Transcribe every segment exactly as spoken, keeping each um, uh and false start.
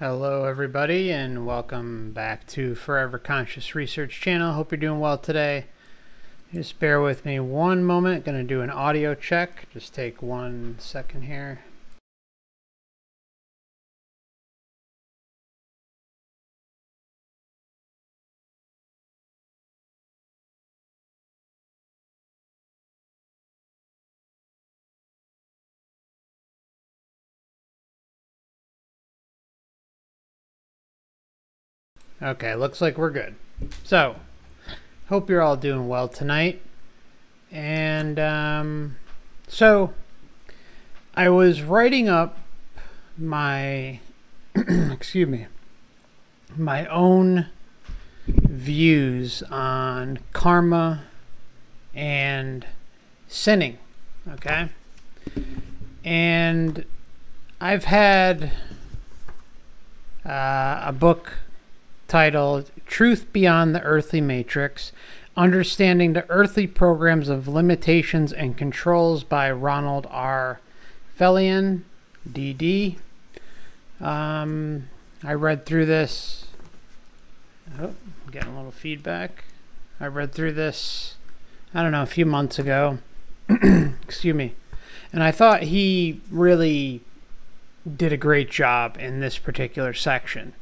Hello everybody, and welcome back to Forever Conscious Research Channel. Hope you're doing well today. Just bear with me one moment. Going to do an audio check. Just take one second here. Okay, looks like we're good. So, hope you're all doing well tonight. And um, so, I was writing up my, excuse me, my own views on karma and sinning, okay? And I've had uh, a book titled Truth Beyond the Earthly Matrix, Understanding the Earthly Programs of Limitations and Controls by Ronald R Fellian D D. Um, I read through this, oh, I'm getting a little feedback. I read through this, I don't know, a few months ago, excuse me, and I thought he really did a great job in this particular section.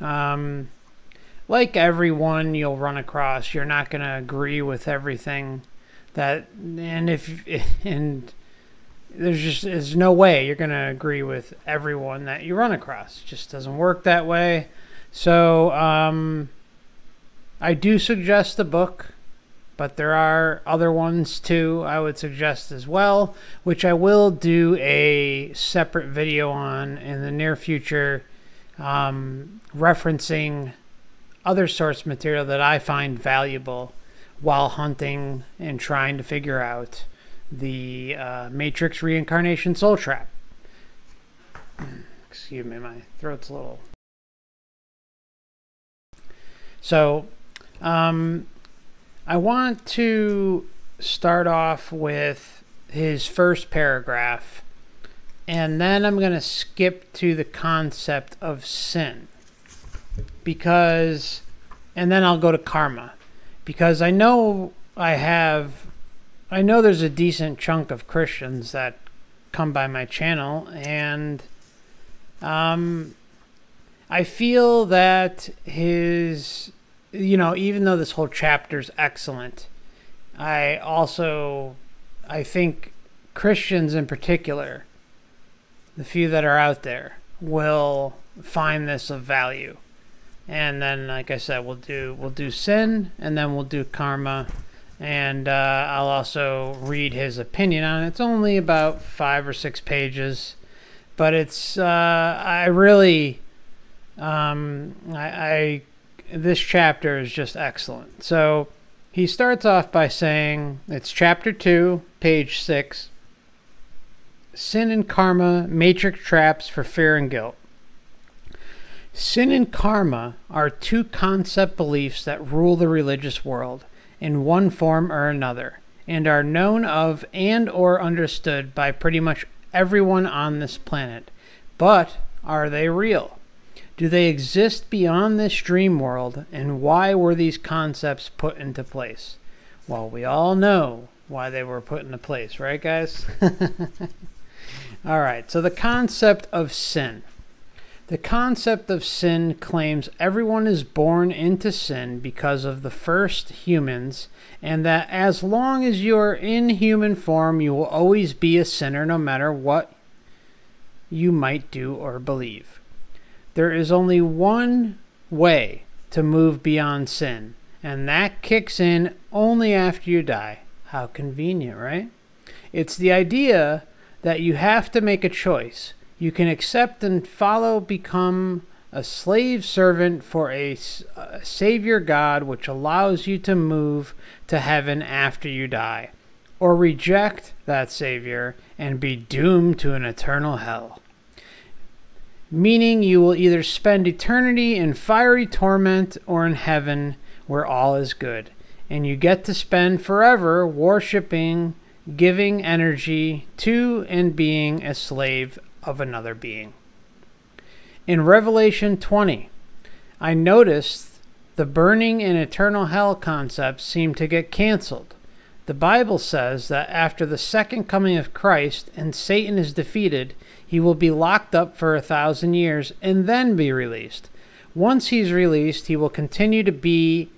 Um, Like everyone you'll run across, you're not going to agree with everything that, and if, and there's just, there's no way you're going to agree with everyone that you run across. It just doesn't work that way. So, um, I do suggest the book, but there are other ones too I would suggest as well, which I will do a separate video on in the near future, um, referencing other source material that I find valuable while hunting and trying to figure out the uh, Matrix Reincarnation Soul Trap. Excuse me, my throat's a little. So, um, I want to start off with his first paragraph, and then I'm going to skip to the concept of sin. Because, and then I'll go to karma, because I know I have, I know there's a decent chunk of Christians that come by my channel, and um, I feel that his, you know, even though this whole chapter's excellent, I also, I think Christians in particular, the few that are out there, will find this of value. And then, like I said, we'll do we'll do sin, and then we'll do karma, and uh, I'll also read his opinion on it. It's only about five or six pages, but it's uh, I really um, I, I this chapter is just excellent. So he starts off by saying it's chapter two, page six. Sin and karma, matrix traps for fear and guilt. Sin and karma are two concept beliefs that rule the religious world in one form or another, and are known of and or understood by pretty much everyone on this planet. But are they real? Do they exist beyond this dream world, and why were these concepts put into place? Well, we all know why they were put into place, right guys? All right, so the concept of sin. The concept of sin claims everyone is born into sin because of the first humans, and that as long as you are in human form, you will always be a sinner no matter what you might do or believe. There is only one way to move beyond sin, and that kicks in only after you die. How convenient, right? It's the idea that you have to make a choice. You can accept and follow, become a slave servant for a, a savior God, which allows you to move to heaven after you die, or reject that savior and be doomed to an eternal hell. Meaning you will either spend eternity in fiery torment or in heaven where all is good, and you get to spend forever worshiping, giving energy to, and being a slave of another being. In Revelation twenty, I noticed the burning and eternal hell concepts seem to get canceled. The Bible says that after the second coming of Christ and Satan is defeated, he will be locked up for a thousand years and then be released. Once he's released, he will continue to be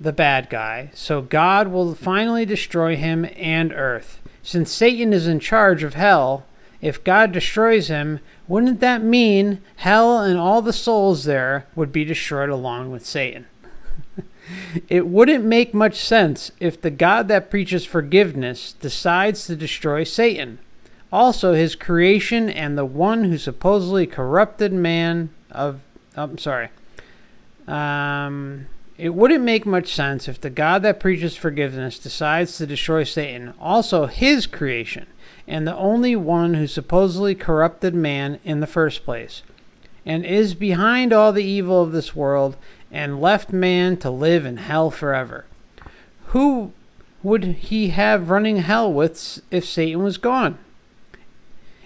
the bad guy, so God will finally destroy him and earth. Since Satan is in charge of hell, if God destroys him, wouldn't that mean hell and all the souls there would be destroyed along with Satan? It wouldn't make much sense if the God that preaches forgiveness decides to destroy Satan, also his creation, and the one who supposedly corrupted man of... Oh, I'm sorry. Um, it wouldn't make much sense if the God that preaches forgiveness decides to destroy Satan, also his creation, and the only one who supposedly corrupted man in the first place, and is behind all the evil of this world, and left man to live in hell forever. Who would he have running hell with if Satan was gone?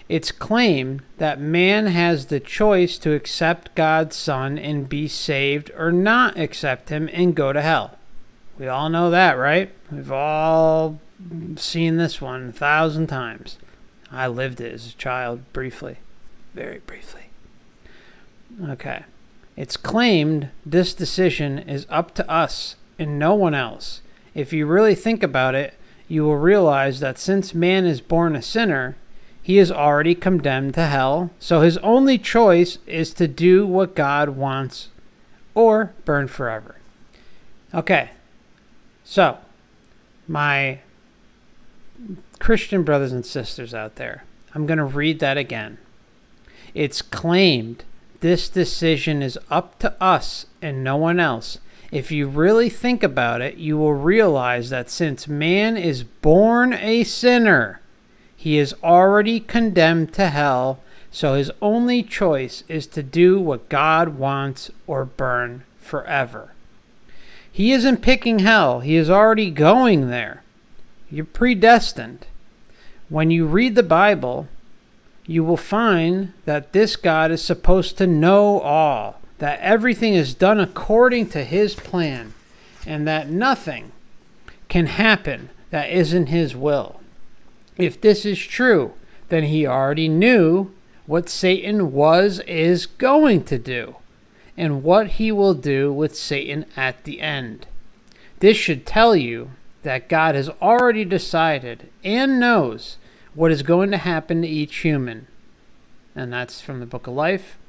It's claimed that man has the choice to accept God's Son and be saved, or not accept him and go to hell. We all know that, right? We've all seen this one a thousand times. I lived it as a child briefly, very briefly. Okay. It's claimed this decision is up to us and no one else. If you really think about it, you will realize that since man is born a sinner, he is already condemned to hell, so his only choice is to do what God wants or burn forever. Okay, so my Christian brothers and sisters out there, I'm going to read that again. It's claimed this decision is up to us and no one else. If you really think about it, you will realize that since man is born a sinner, he is already condemned to hell, so his only choice is to do what God wants or burn forever. He isn't picking hell. He is already going there. You're predestined. When you read the Bible, you will find that this God is supposed to know all, that everything is done according to his plan, and that nothing can happen that isn't his will. If this is true, then he already knew what Satan was, is going to do, and what he will do with Satan at the end. This should tell you that God has already decided and knows what is going to happen to each human. And that's from the Book of Life.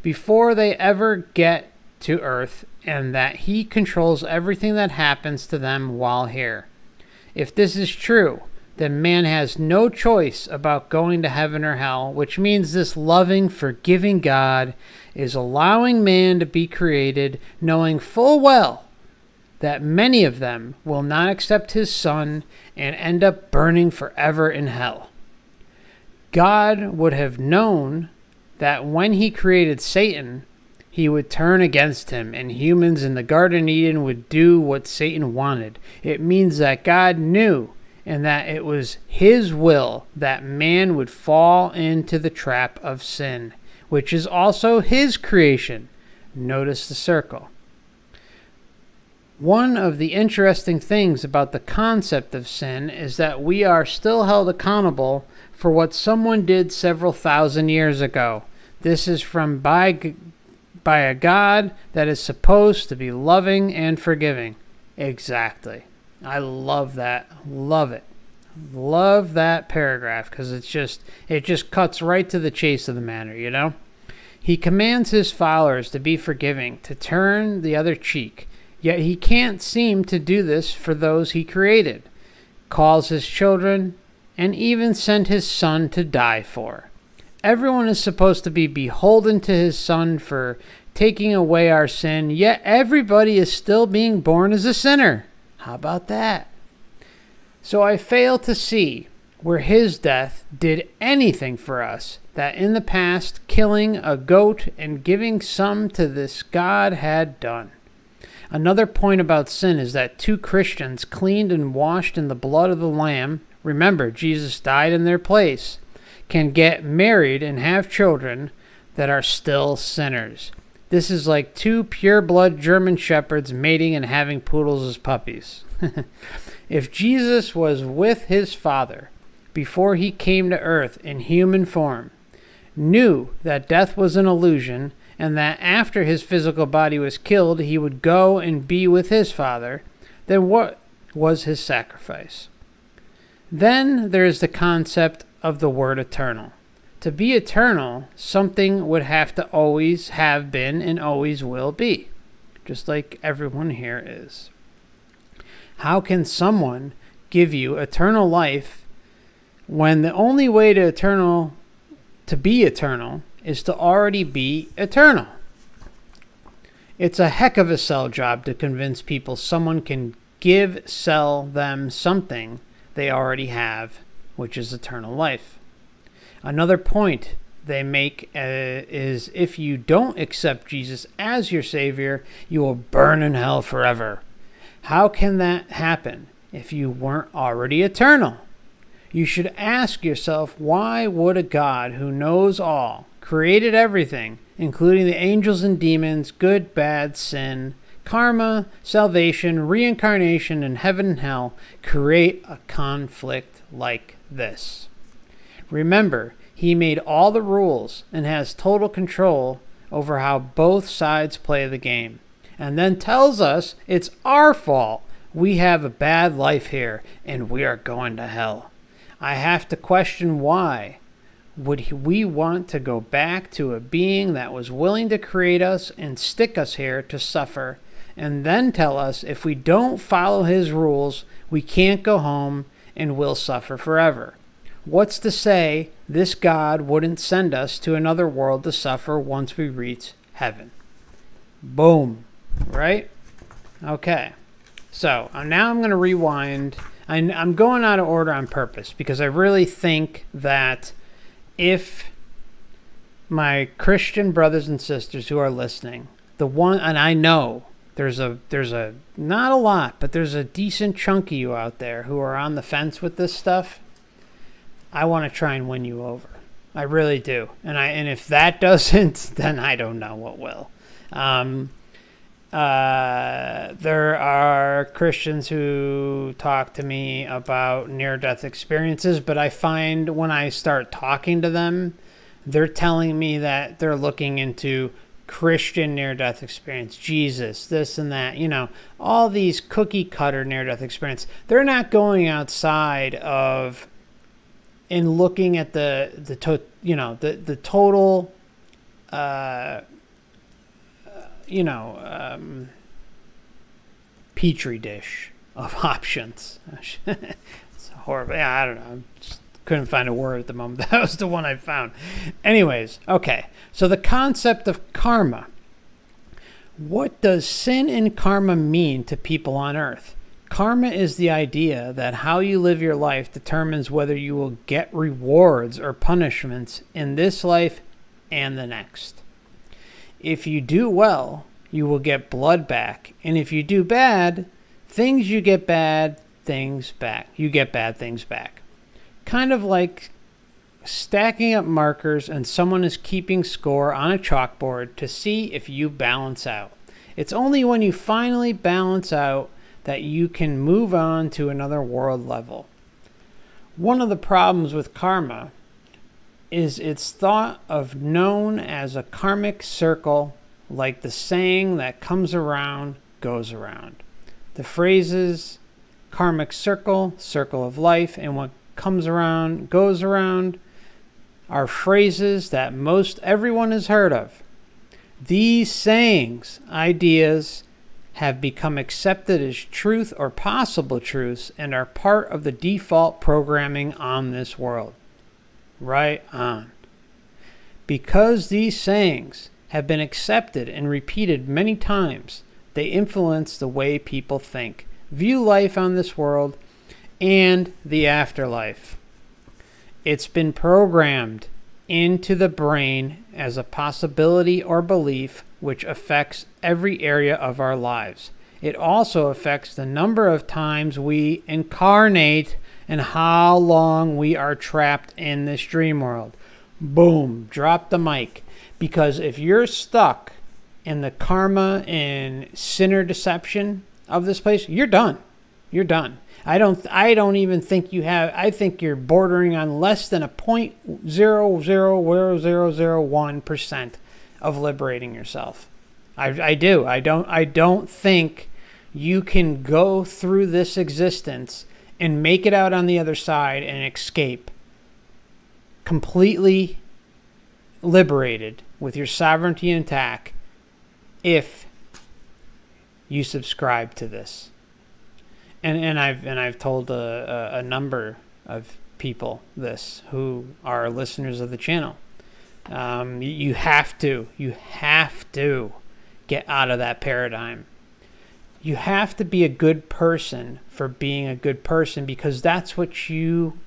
Before they ever get to earth, and that he controls everything that happens to them while here. If this is true, then man has no choice about going to heaven or hell, which means this loving, forgiving God is allowing man to be created, knowing full well that many of them will not accept his Son and end up burning forever in hell. God would have known that when he created Satan, he would turn against him, and humans in the Garden of Eden would do what Satan wanted. It means that God knew, and that it was his will that man would fall into the trap of sin, which is also his creation. Notice the circle. One of the interesting things about the concept of sin is that we are still held accountable for what someone did several thousand years ago. This is from by, by a God that is supposed to be loving and forgiving. Exactly. I love that. Love it. Love that paragraph, because it's just it just cuts right to the chase of the matter, you know? He commands his followers to be forgiving, to turn the other cheek. Yet he can't seem to do this for those he created, calls his children, and even sent his Son to die for. Everyone is supposed to be beholden to his Son for taking away our sin, yet everybody is still being born as a sinner. How about that? So I fail to see where his death did anything for us that in the past killing a goat and giving some to this God had done. Another point about sin is that two Christians cleaned and washed in the blood of the Lamb, remember Jesus died in their place, can get married and have children. that are still sinners. This is like two pure-blood German shepherds mating and having poodles as puppies. If Jesus was with his Father before he came to earth in human form, knew that death was an illusion, and that after his physical body was killed, he would go and be with his Father, then what was his sacrifice? Then there is the concept of the word eternal. To be eternal, something would have to always have been and always will be, just like everyone here is. How can someone give you eternal life when the only way to eternal, to be eternal, is to already be eternal? It's a heck of a sell job to convince people someone can give, sell them something they already have, which is eternal life. Another point they make uh, is if you don't accept Jesus as your Savior, you will burn in hell forever. How can that happen if you weren't already eternal? You should ask yourself, why would a God who knows all, created everything, including the angels and demons, good, bad, sin, karma, salvation, reincarnation, and heaven and hell, create a conflict like this? Remember, he made all the rules and has total control over how both sides play the game, and then tells us it's our fault. We have a bad life here, and we are going to hell. I have to question, why would we want to go back to a being that was willing to create us and stick us here to suffer, and then tell us if we don't follow his rules, we can't go home and will suffer forever? What's to say this God wouldn't send us to another world to suffer once we reach heaven? Boom. Right? Okay. So now I'm going to rewind. I'm going out of order on purpose because I really think that if my Christian brothers and sisters who are listening, the one, and I know there's a, there's a, not a lot, but there's a decent chunk of you out there who are on the fence with this stuff, I want to try and win you over. I really do. And I, and if that doesn't, then I don't know what will. Um, uh, there are Christians who talk to me about near-death experiences, but I find when I start talking to them, they're telling me that they're looking into Christian near-death experience, Jesus, this and that, you know, all these cookie-cutter near-death experience. They're not going outside of and looking at the the to, you know the the total, uh, you know, um, petri dish of options. It's horrible. Yeah, I don't know. I just couldn't find a word at the moment. That was the one I found. Anyways, okay. So the concept of karma. What does sin and karma mean to people on earth? Karma is the idea that how you live your life determines whether you will get rewards or punishments in this life and the next. If you do well, you will get blood back, and if you do bad things, you get bad things back. You get bad things back. Kind of like stacking up markers and someone is keeping score on a chalkboard to see if you balance out. It's only when you finally balance out that you can move on to another world level. One of the problems with karma is it's thought of known as a karmic circle, like the saying that comes around goes around. The phrases karmic circle, circle of life, and what comes around goes around are phrases that most everyone has heard of. These sayings, ideas, have become accepted as truth or possible truths and are part of the default programming on this world. Right on. Because these sayings have been accepted and repeated many times, they influence the way people think, view life on this world, and the afterlife. It's been programmed into the brain as a possibility or belief, which affects every area of our lives. It also affects the number of times we incarnate and how long we are trapped in this dream world. Boom, drop the mic. Because if you're stuck in the karma and sinner deception of this place, you're done. You're done. I don't, I don't even think you have, I think you're bordering on less than a zero point zero zero zero zero zero one percent of liberating yourself. I, I do. I don't, I don't think you can go through this existence and make it out on the other side and escape completely liberated with your sovereignty intact if you subscribe to this. And and I've and I've told a, a number of people this who are listeners of the channel. Um, you have to you have to get out of that paradigm. You have to be a good person for being a good person, because that's what you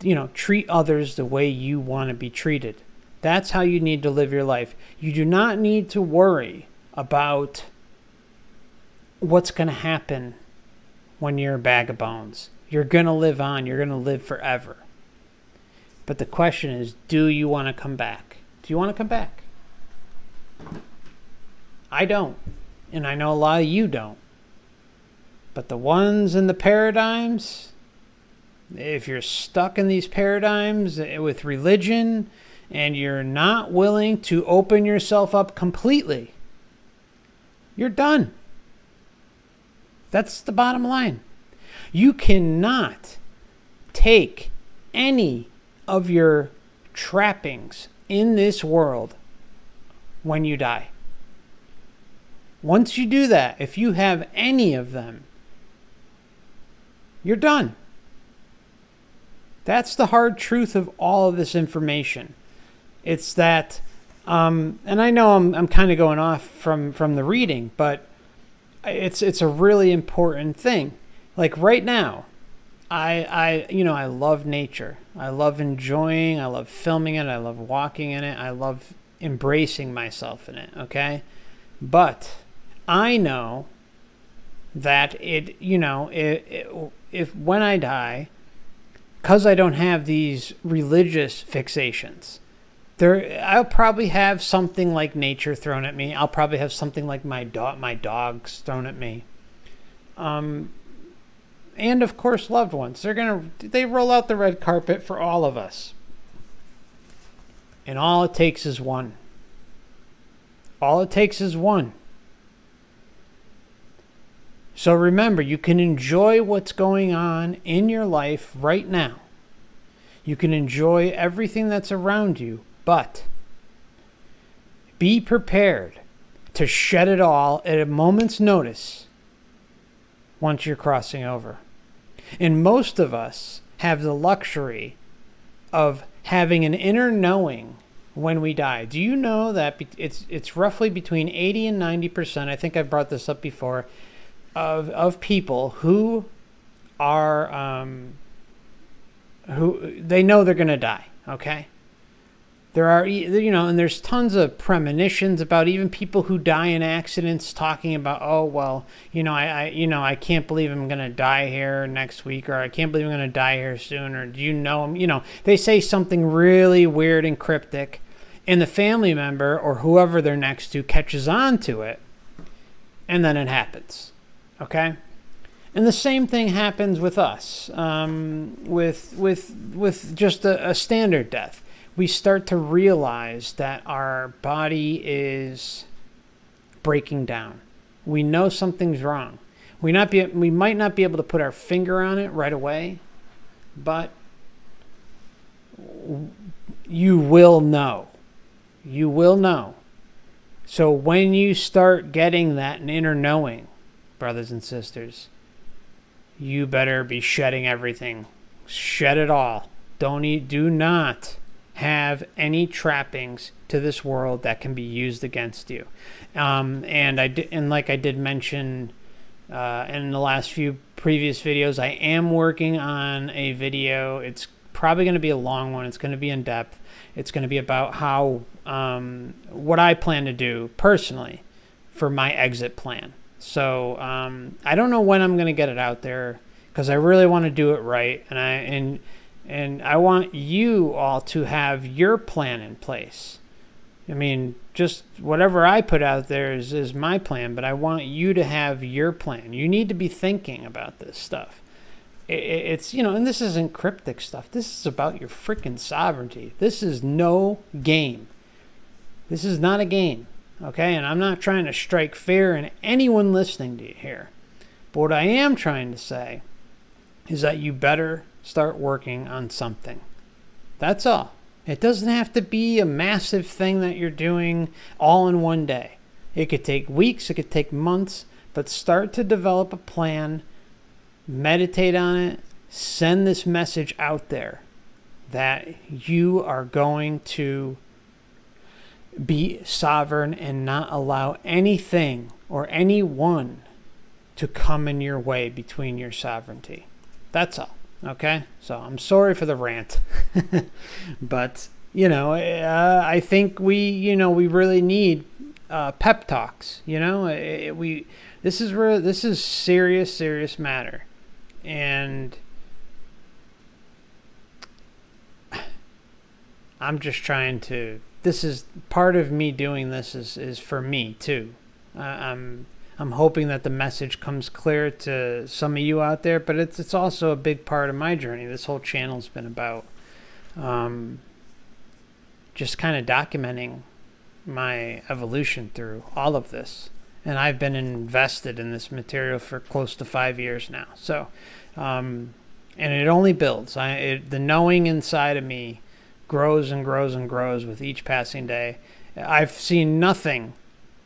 you know treat others the way you want to be treated. That's how you need to live your life. You do not need to worry about what's going to happen when you're a bag of bones. You're going to live on. You're going to live forever. But the question is, do you want to come back? Do you want to come back? I don't. And I know a lot of you don't. But the ones in the paradigms, if you're stuck in these paradigms with religion and you're not willing to open yourself up completely, you're done. That's the bottom line. You cannot take any of your trappings in this world when you die. Once you do that, if you have any of them, you're done. That's the hard truth of all of this information. It's that, um, and I know I'm, I'm kind of going off from, from the reading, but it's it's a really important thing. Like right now, I I you know I love nature. I love enjoying. I love filming it. I love walking in it. I love embracing myself in it. Okay, but I know that it you know it, it, if when I die, because I don't have these religious fixations, there, I'll probably have something like nature thrown at me. I'll probably have something like my dog, my dogs thrown at me, um, and of course, loved ones. They're gonna, they roll out the red carpet for all of us, and all it takes is one. All it takes is one. So remember, you can enjoy what's going on in your life right now. You can enjoy everything that's around you. But be prepared to shed it all at a moment's notice once you're crossing over. And most of us have the luxury of having an inner knowing when we die. Do you know that it's it's roughly between eighty and ninety percent, I think I brought this up before, of, of people who are, um, who they know they're going to die, okay? There are, you know, and there's tons of premonitions about even people who die in accidents talking about, oh, well, you know, I, I you know, I can't believe I'm going to die here next week, or I can't believe I'm going to die here soon, or do you know him? You know, they say something really weird and cryptic, and the family member or whoever they're next to catches on to it, and then it happens, okay? And the same thing happens with us, um, with, with, with just a, a standard death. We start to realize that our body is breaking down. We know something's wrong. We, not be, we might not be able to put our finger on it right away, but you will know. You will know. So when you start getting that inner knowing, brothers and sisters, you better be shedding everything. Shed it all. Don't eat, do not have any trappings to this world that can be used against you. Um, and I did, and like I did mention uh, in the last few previous videos, I am working on a video. It's probably going to be a long one. It's going to be in depth. It's going to be about how um, what I plan to do personally for my exit plan. So um, I don't know when I'm going to get it out there, because I really want to do it right, and I and. And I want you all to have your plan in place. I mean, just whatever I put out there is, is my plan, but I want you to have your plan. You need to be thinking about this stuff. It, it's, you know, and this isn't cryptic stuff. This is about your freaking sovereignty. This is no game. This is not a game, okay? And I'm not trying to strike fear in anyone listening to you here. But what I am trying to say is that you better start working on something. That's all. It doesn't have to be a massive thing that you're doing all in one day. It could take weeks, it could take months, but start to develop a plan, meditate on it, send this message out there that you are going to be sovereign and not allow anything or anyone to come in your way between your sovereignty. That's all. Okay, so I'm sorry for the rant, but, you know, uh, I think we, you know, we really need uh, pep talks, you know, it, it, we, this is where, this is serious, serious matter. And I'm just trying to, this is part of me doing this is, is for me too. Uh, I'm I'm hoping that the message comes clear to some of you out there, but it's it's also a big part of my journey. This whole channel's been about um, just kind of documenting my evolution through all of this. And I've been invested in this material for close to five years now. So, um, and it only builds. I, it, the knowing inside of me grows and grows and grows with each passing day. I've seen nothing.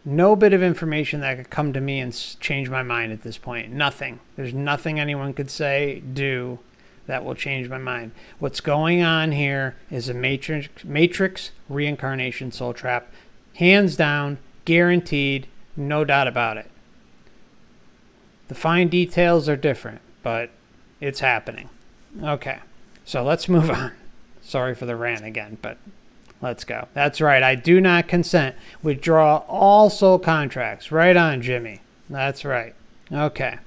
No bit of information that could come to me and change my mind at this point. Nothing. There's nothing anyone could say, do, that will change my mind. What's going on here is a matrix, matrix reincarnation soul trap. Hands down, guaranteed, no doubt about it. The fine details are different, but it's happening. Okay, so let's move on. Sorry for the rant again, but... let's go. That's right. I do not consent. Withdraw all soul contracts. Right on, Jimmy. That's right. Okay.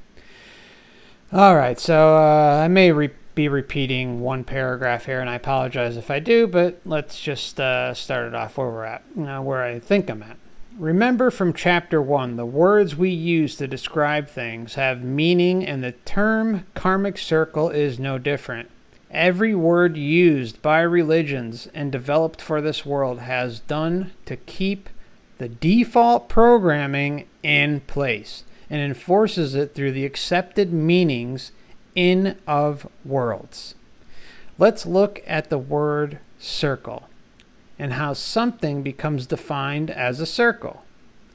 All right. So uh, I may re be repeating one paragraph here, and I apologize if I do, but let's just uh, start it off where we're at, uh, where I think I'm at. Remember from chapter one, the words we use to describe things have meaning, and the term karmic circle is no different. Every word used by religions and developed for this world has done to keep the default programming in place and enforces it through the accepted meanings in of worlds. Let's look at the word circle and how something becomes defined as a circle.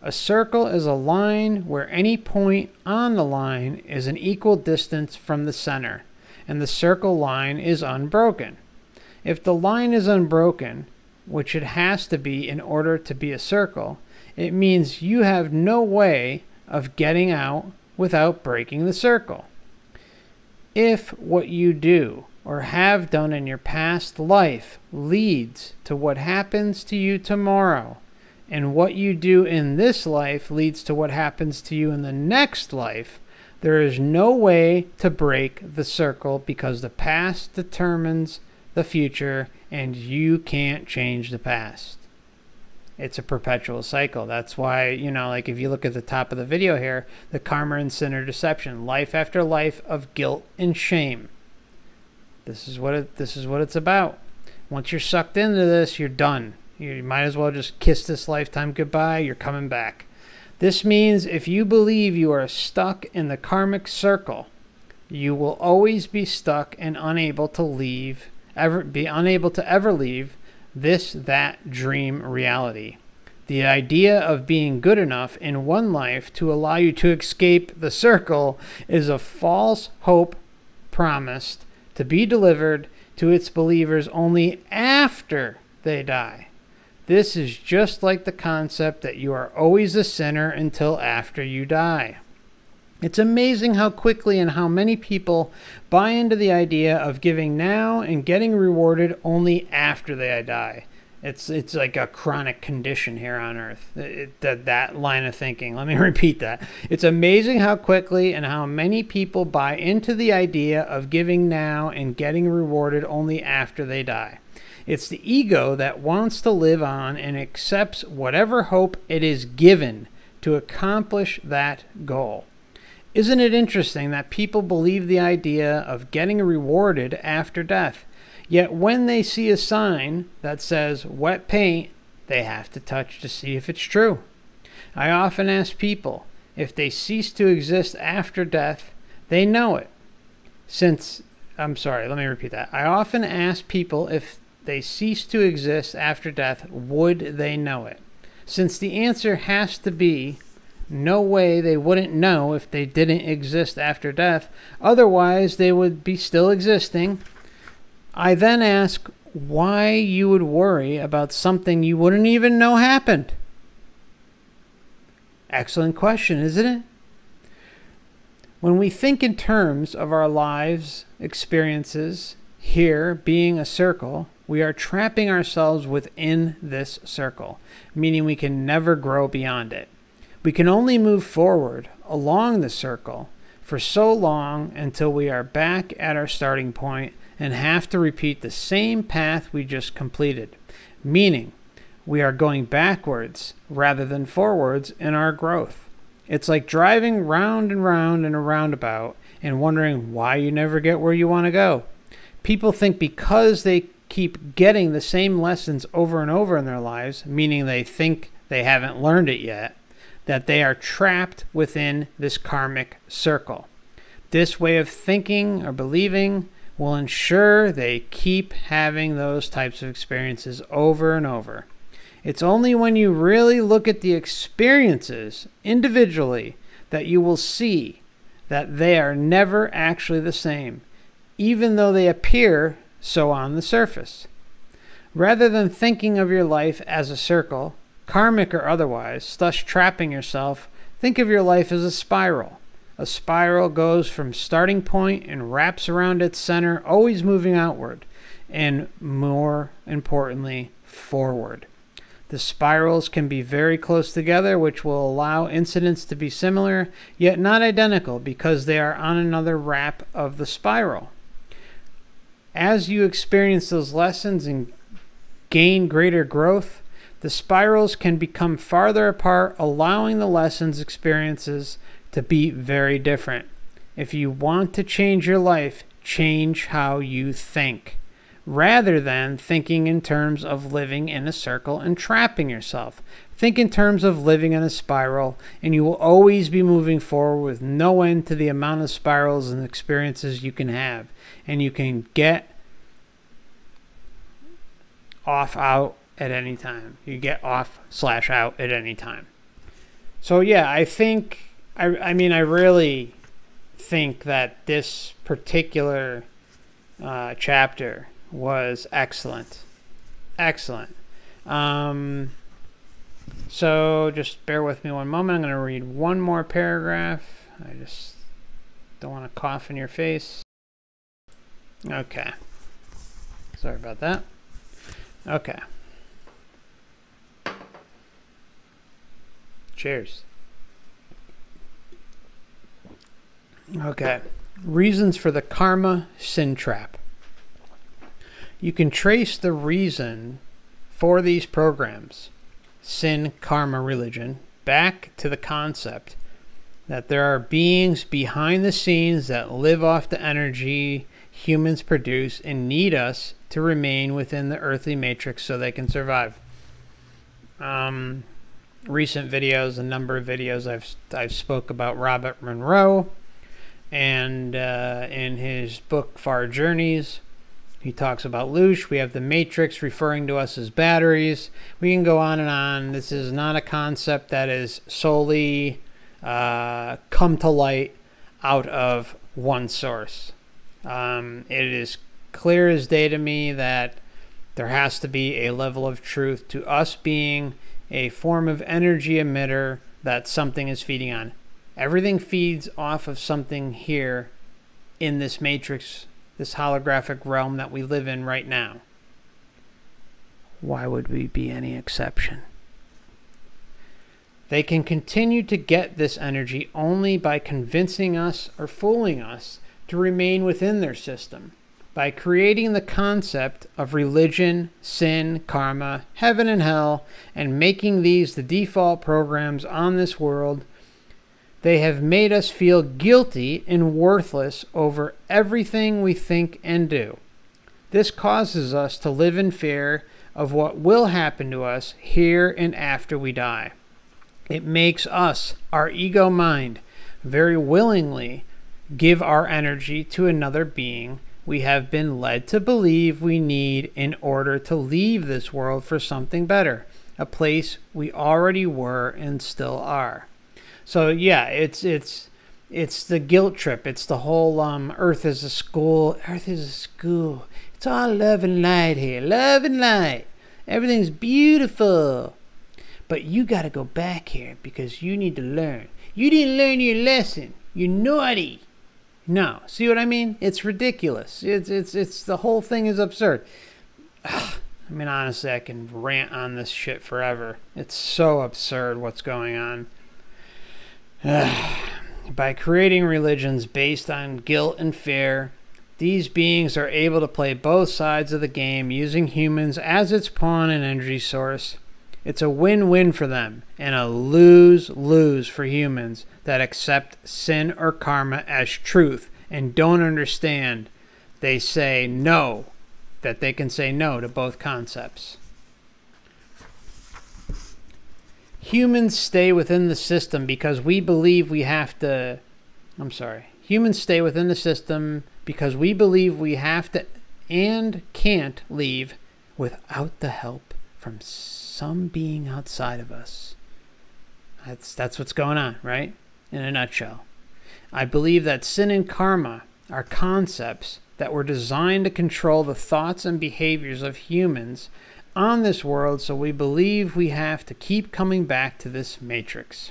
A circle is a line where any point on the line is an equal distance from the center, and the circle line is unbroken. If the line is unbroken, which it has to be in order to be a circle, it means you have no way of getting out without breaking the circle. If what you do or have done in your past life leads to what happens to you tomorrow, and what you do in this life leads to what happens to you in the next life, there is no way to break the circle because the past determines the future and you can't change the past. It's a perpetual cycle. That's why, you know, like if you look at the top of the video here, the karma and sin or deception, life after life of guilt and shame. This is what it, this is what it's about. Once you're sucked into this, you're done. You might as well just kiss this lifetime goodbye. You're coming back. This means if you believe you are stuck in the karmic circle, you will always be stuck and unable to leave, ever be unable to ever leave this, that dream reality. The idea of being good enough in one life to allow you to escape the circle is a false hope promised to be delivered to its believers only after they die. This is just like the concept that you are always a sinner until after you die. It's amazing how quickly and how many people buy into the idea of giving now and getting rewarded only after they die. It's, it's like a chronic condition here on Earth, it, that, that line of thinking. Let me repeat that. It's amazing how quickly and how many people buy into the idea of giving now and getting rewarded only after they die. It's the ego that wants to live on and accepts whatever hope it is given to accomplish that goal. Isn't it interesting that people believe the idea of getting rewarded after death? Yet when they see a sign that says wet paint, they have to touch to see if it's true. I often ask people if they cease to exist after death, they know it. Since, I'm sorry, let me repeat that. I often ask people if they cease to exist after death, would they know it? Since the answer has to be no way they wouldn't know if they didn't exist after death, otherwise they would be still existing. I then ask why you would worry about something you wouldn't even know happened. Excellent question, isn't it? When we think in terms of our lives, experiences, here being a circle, we are trapping ourselves within this circle, meaning we can never grow beyond it. We can only move forward along the circle for so long until we are back at our starting point and have to repeat the same path we just completed, meaning we are going backwards rather than forwards in our growth. It's like driving round and round in a roundabout and wondering why you never get where you want to go. People think because they keep getting the same lessons over and over in their lives, meaning they think they haven't learned it yet, that they are trapped within this karmic circle. This way of thinking or believing will ensure they keep having those types of experiences over and over. It's only when you really look at the experiences individually that you will see that they are never actually the same, even though they appear so on the surface. Rather than thinking of your life as a circle, karmic or otherwise, thus trapping yourself, think of your life as a spiral. A spiral goes from starting point and wraps around its center, always moving outward, and more importantly, forward. The spirals can be very close together, which will allow incidents to be similar, yet not identical, because they are on another wrap of the spiral. As you experience those lessons and gain greater growth, the spirals can become farther apart, allowing the lessons experiences to be very different. If you want to change your life, change how you think, rather than thinking in terms of living in a circle and trapping yourself. Think in terms of living in a spiral, and you will always be moving forward with no end to the amount of spirals and experiences you can have, and you can get off out at any time. You get off slash out at any time. So yeah, I think, I, I mean, I really think that this particular uh, chapter was excellent. Excellent. Um, so just bear with me one moment. I'm going to read one more paragraph. I just don't want to cough in your face. Okay. Sorry about that. Okay. Cheers. Okay. Reasons for the karma sin trap. You can trace the reason for these programs, sin, karma, religion, back to the concept that there are beings behind the scenes that live off the energy humans produce and need us to remain within the earthly matrix so they can survive. Um... recent videos, a number of videos I've, I've spoke about Robert Monroe, and uh, in his book Far Journeys he talks about Loosh. We have the Matrix referring to us as batteries. We can go on and on. This is not a concept that is solely uh, come to light out of one source. Um, it is clear as day to me that there has to be a level of truth to us being a form of energy emitter that something is feeding on. Everything feeds off of something here in this matrix, this holographic realm that we live in right now. Why would we be any exception? They can continue to get this energy only by convincing us or fooling us to remain within their system. by creating the concept of religion, sin, karma, heaven and hell, and making these the default programs on this world. They have made us feel guilty and worthless over everything we think and do. This causes us to live in fear of what will happen to us here and after we die. It makes us, our ego mind, very willingly give our energy to another being we have been led to believe we need in order to leave this world for something better, a place we already were and still are. So yeah, it's it's it's the guilt trip. It's the whole um, Earth is a school. Earth is a school. It's all love and light here. Love and light. Everything's beautiful. But you got to go back here because you need to learn. You didn't learn your lesson. You naughty. No, see what I mean? It's ridiculous. It's it's it's the whole thing is absurd. Ugh. I mean, honestly, I can rant on this shit forever. It's so absurd what's going on. By creating religions based on guilt and fear, these beings are able to play both sides of the game, using humans as its pawn and energy source. It's a win-win for them, and a lose-lose for humans that accept sin or karma as truth and don't understand. They say no, that they can say no to both concepts. Humans stay within the system because we believe we have to... I'm sorry. Humans stay within the system because we believe we have to and can't leave without the help from some being outside of us. That's, that's what's going on, right? In a nutshell. I believe that sin and karma are concepts that were designed to control the thoughts and behaviors of humans on this world, so we believe we have to keep coming back to this matrix.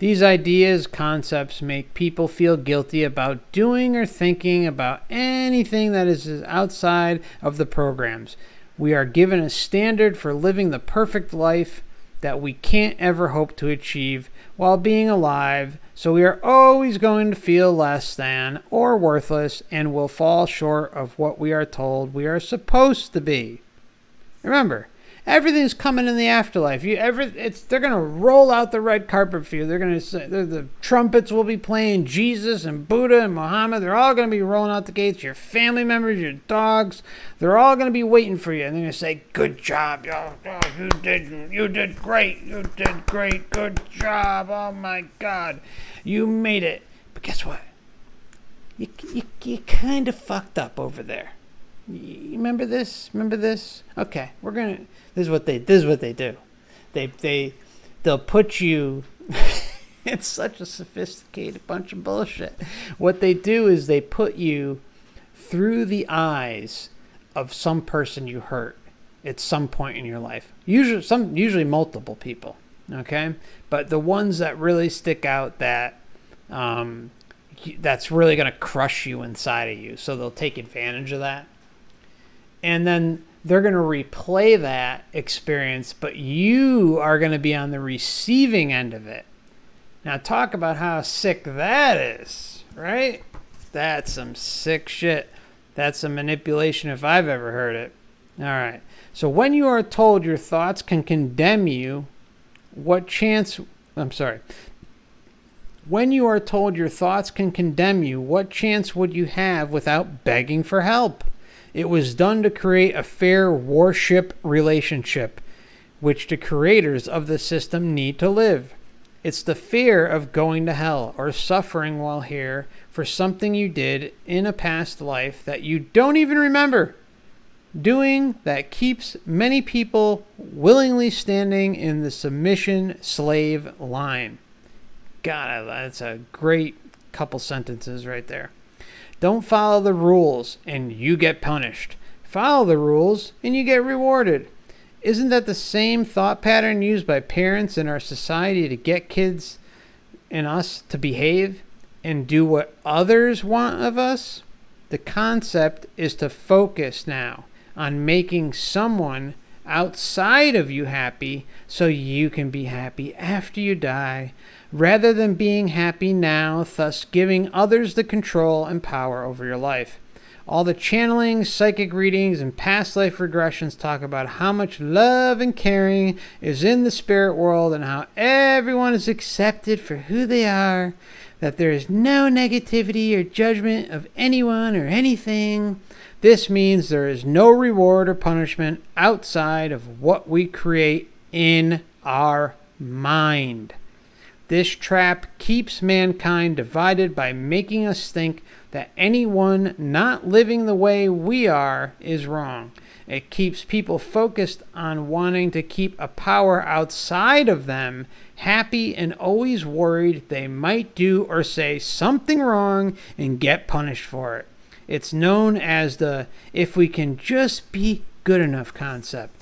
These ideas, concepts, make people feel guilty about doing or thinking about anything that is outside of the programs. We are given a standard for living the perfect life that we can't ever hope to achieve while being alive, so we are always going to feel less than or worthless and will fall short of what we are told we are supposed to be. Remember, everything's coming in the afterlife. You ever, it's they're gonna roll out the red carpet for you. They're gonna say, they're, the trumpets will be playing. Jesus and Buddha and Muhammad, they're all gonna be rolling out the gates. Your family members, your dogs, they're all gonna be waiting for you. And they're gonna say, "Good job, y'all. Oh, you did, you did great. You did great. Good job. Oh my God, you made it." But guess what? You you, you kind of fucked up over there. You remember this? Remember this? Okay, we're gonna. This is what they. This is what they do. They they they'll put you. It's such a sophisticated bunch of bullshit. What they do is they put you through the eyes of some person you hurt at some point in your life. Usually some, usually multiple people. Okay, but the ones that really stick out, that um, that's really gonna crush you inside of you. So they'll take advantage of that. And then they're going to replay that experience, but you are going to be on the receiving end of it. Now talk about how sick that is, right? That's some sick shit. That's some manipulation if I've ever heard it. All right. So when you are told your thoughts can condemn you, what chance... I'm sorry. When you are told your thoughts can condemn you, what chance would you have without begging for help? It was done to create a fair worship relationship, which the creators of the system need to live. It's the fear of going to hell or suffering while here for something you did in a past life that you don't even remember doing that keeps many people willingly standing in the submission slave line. God, that's a great couple sentences right there. Don't follow the rules and you get punished. Follow the rules and you get rewarded. Isn't that the same thought pattern used by parents in our society to get kids and us to behave and do what others want of us? The concept is to focus now on making someone outside of you happy so you can be happy after you die, rather than being happy now, thus giving others the control and power over your life. All the channeling, psychic readings, and past life regressions talk about how much love and caring is in the spirit world and how everyone is accepted for who they are, that there is no negativity or judgment of anyone or anything. This means there is no reward or punishment outside of what we create in our mind. This trap keeps mankind divided by making us think that anyone not living the way we are is wrong. It keeps people focused on wanting to keep a power outside of them, happy and always worried they might do or say something wrong and get punished for it. It's known as the "if we can just be good enough" concept.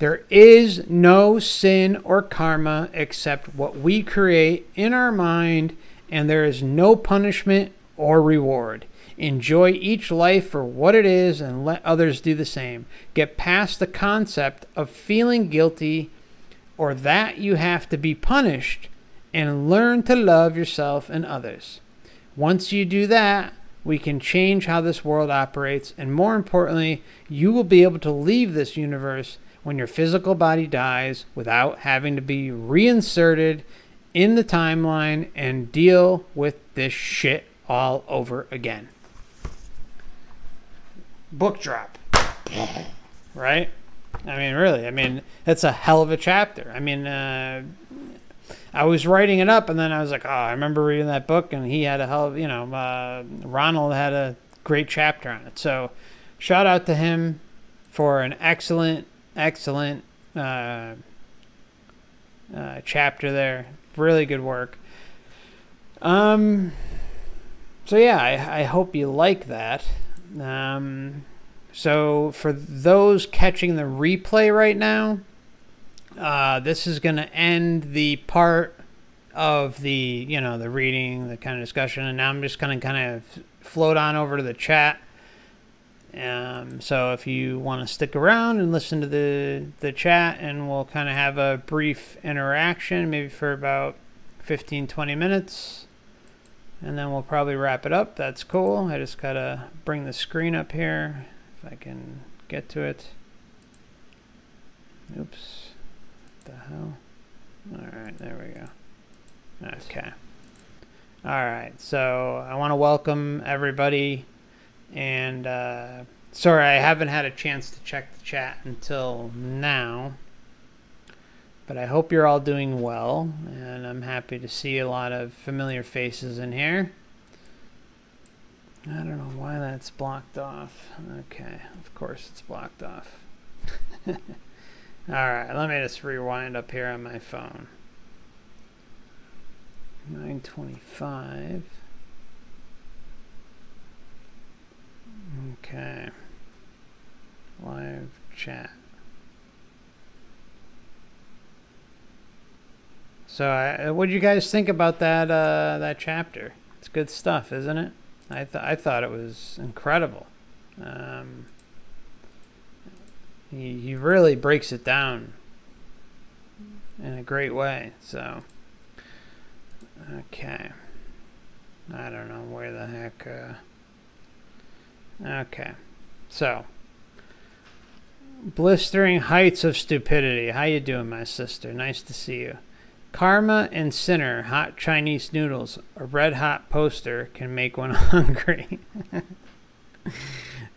There is no sin or karma except what we create in our mind, and there is no punishment or reward. Enjoy each life for what it is and let others do the same. Get past the concept of feeling guilty or that you have to be punished and learn to love yourself and others. Once you do that, we can change how this world operates, and more importantly, you will be able to leave this universe when your physical body dies without having to be reinserted in the timeline and deal with this shit all over again. Book drop. Right? I mean, really, I mean, that's a hell of a chapter. I mean, uh, I was writing it up and then I was like, oh, I remember reading that book and he had a hell of, you know, uh, Ronald had a great chapter on it. So shout out to him for an excellent, excellent uh, uh, chapter there. Really good work. Um... So yeah, I, I hope you like that. Um, so for those catching the replay right now, uh, this is going to end the part of the, you know, the reading, the kind of discussion, and now I'm just going to kind of float on over to the chat. Um, so if you want to stick around and listen to the, the chat, and we'll kind of have a brief interaction, maybe for about fifteen, twenty minutes. And then we'll probably wrap it up. That's cool. I just gotta bring the screen up here if I can get to it. Oops. What the hell? Alright, there we go. Okay. Alright, so I want to welcome everybody. And uh, sorry, I haven't had a chance to check the chat until now. But I hope you're all doing well, and I'm happy to see a lot of familiar faces in here. I don't know why that's blocked off. Okay, of course it's blocked off. All right, let me just rewind up here on my phone. nine twenty-five. Okay. Live chat. So, uh, what do you guys think about that uh, that chapter? It's good stuff, isn't it? I th I thought it was incredible. Um, he, he really breaks it down in a great way. So, okay, I don't know where the heck. Uh, okay, so blistering heights of stupidity. How you doing, my sister? Nice to see you. Karma and Sinner, hot Chinese noodles. A red-hot poster can make one hungry.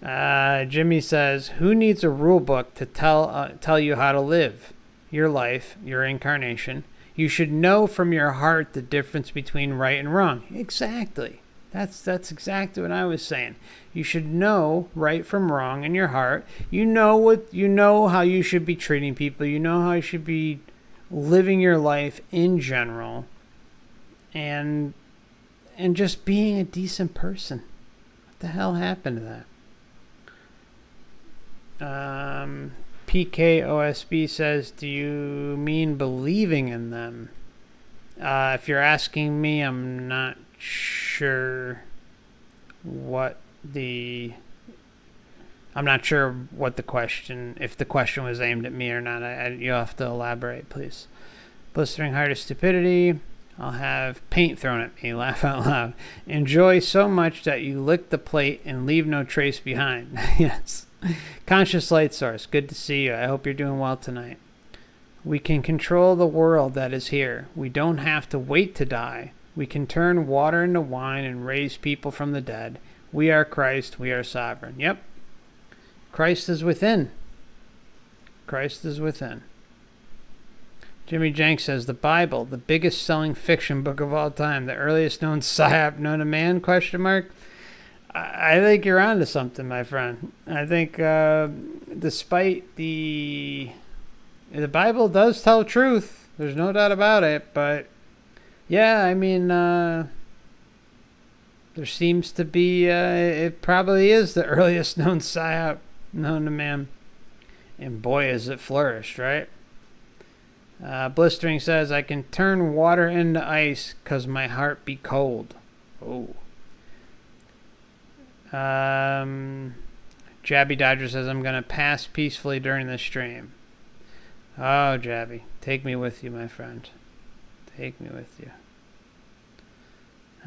uh, Jimmy says, who needs a rule book to tell, uh, tell you how to live your life, your incarnation? You should know from your heart the difference between right and wrong. Exactly. That's, that's exactly what I was saying. You should know right from wrong in your heart. You know, what, you know how you should be treating people. You know how you should be living your life in general, and and just being a decent person. What the hell happened to that? um, P K O S B says, do you mean believing in them? Uh, if you're asking me, I'm not sure what the I'm not sure what the question, if the question was aimed at me or not. I, I, you'll have to elaborate, please. Blistering heart of stupidity. I'll have paint thrown at me, laugh out loud. Enjoy so much that you lick the plate and leave no trace behind. Yes. Conscious Light Source, good to see you. I hope you're doing well tonight. We can control the world that is here. We don't have to wait to die. We can turn water into wine and raise people from the dead. We are Christ. We are sovereign. Yep. Christ is within. Christ is within. Jimmy Jenks says, the Bible, the biggest selling fiction book of all time, the earliest known psyop known to man, question mark. I think you're onto something, my friend. I think uh, despite the... The Bible does tell truth. There's no doubt about it. But, yeah, I mean, uh, there seems to be... Uh, it probably is the earliest known psyop known to man. And boy, is it flourished, right? Uh, Blistering says, I can turn water into ice because my heart be cold. Oh. Um, Jabby Dodger says, I'm going to pass peacefully during this stream. Oh, Jabby. Take me with you, my friend. Take me with you.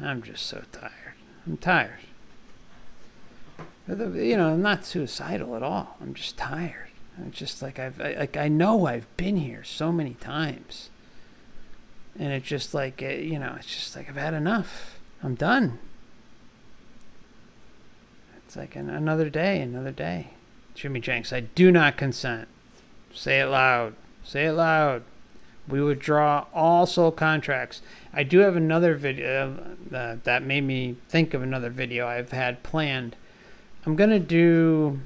I'm just so tired. I'm tired. You know, I'm not suicidal at all. I'm just tired. It's just like I've, I, like I know I've been here so many times, and it's just like it, you know, it's just like I've had enough. I'm done. It's like an, another day, another day. Jimmy Jenks, I do not consent. Say it loud. Say it loud. We withdraw all soul contracts. I do have another video uh, that made me think of another video I've had planned. I'm gonna do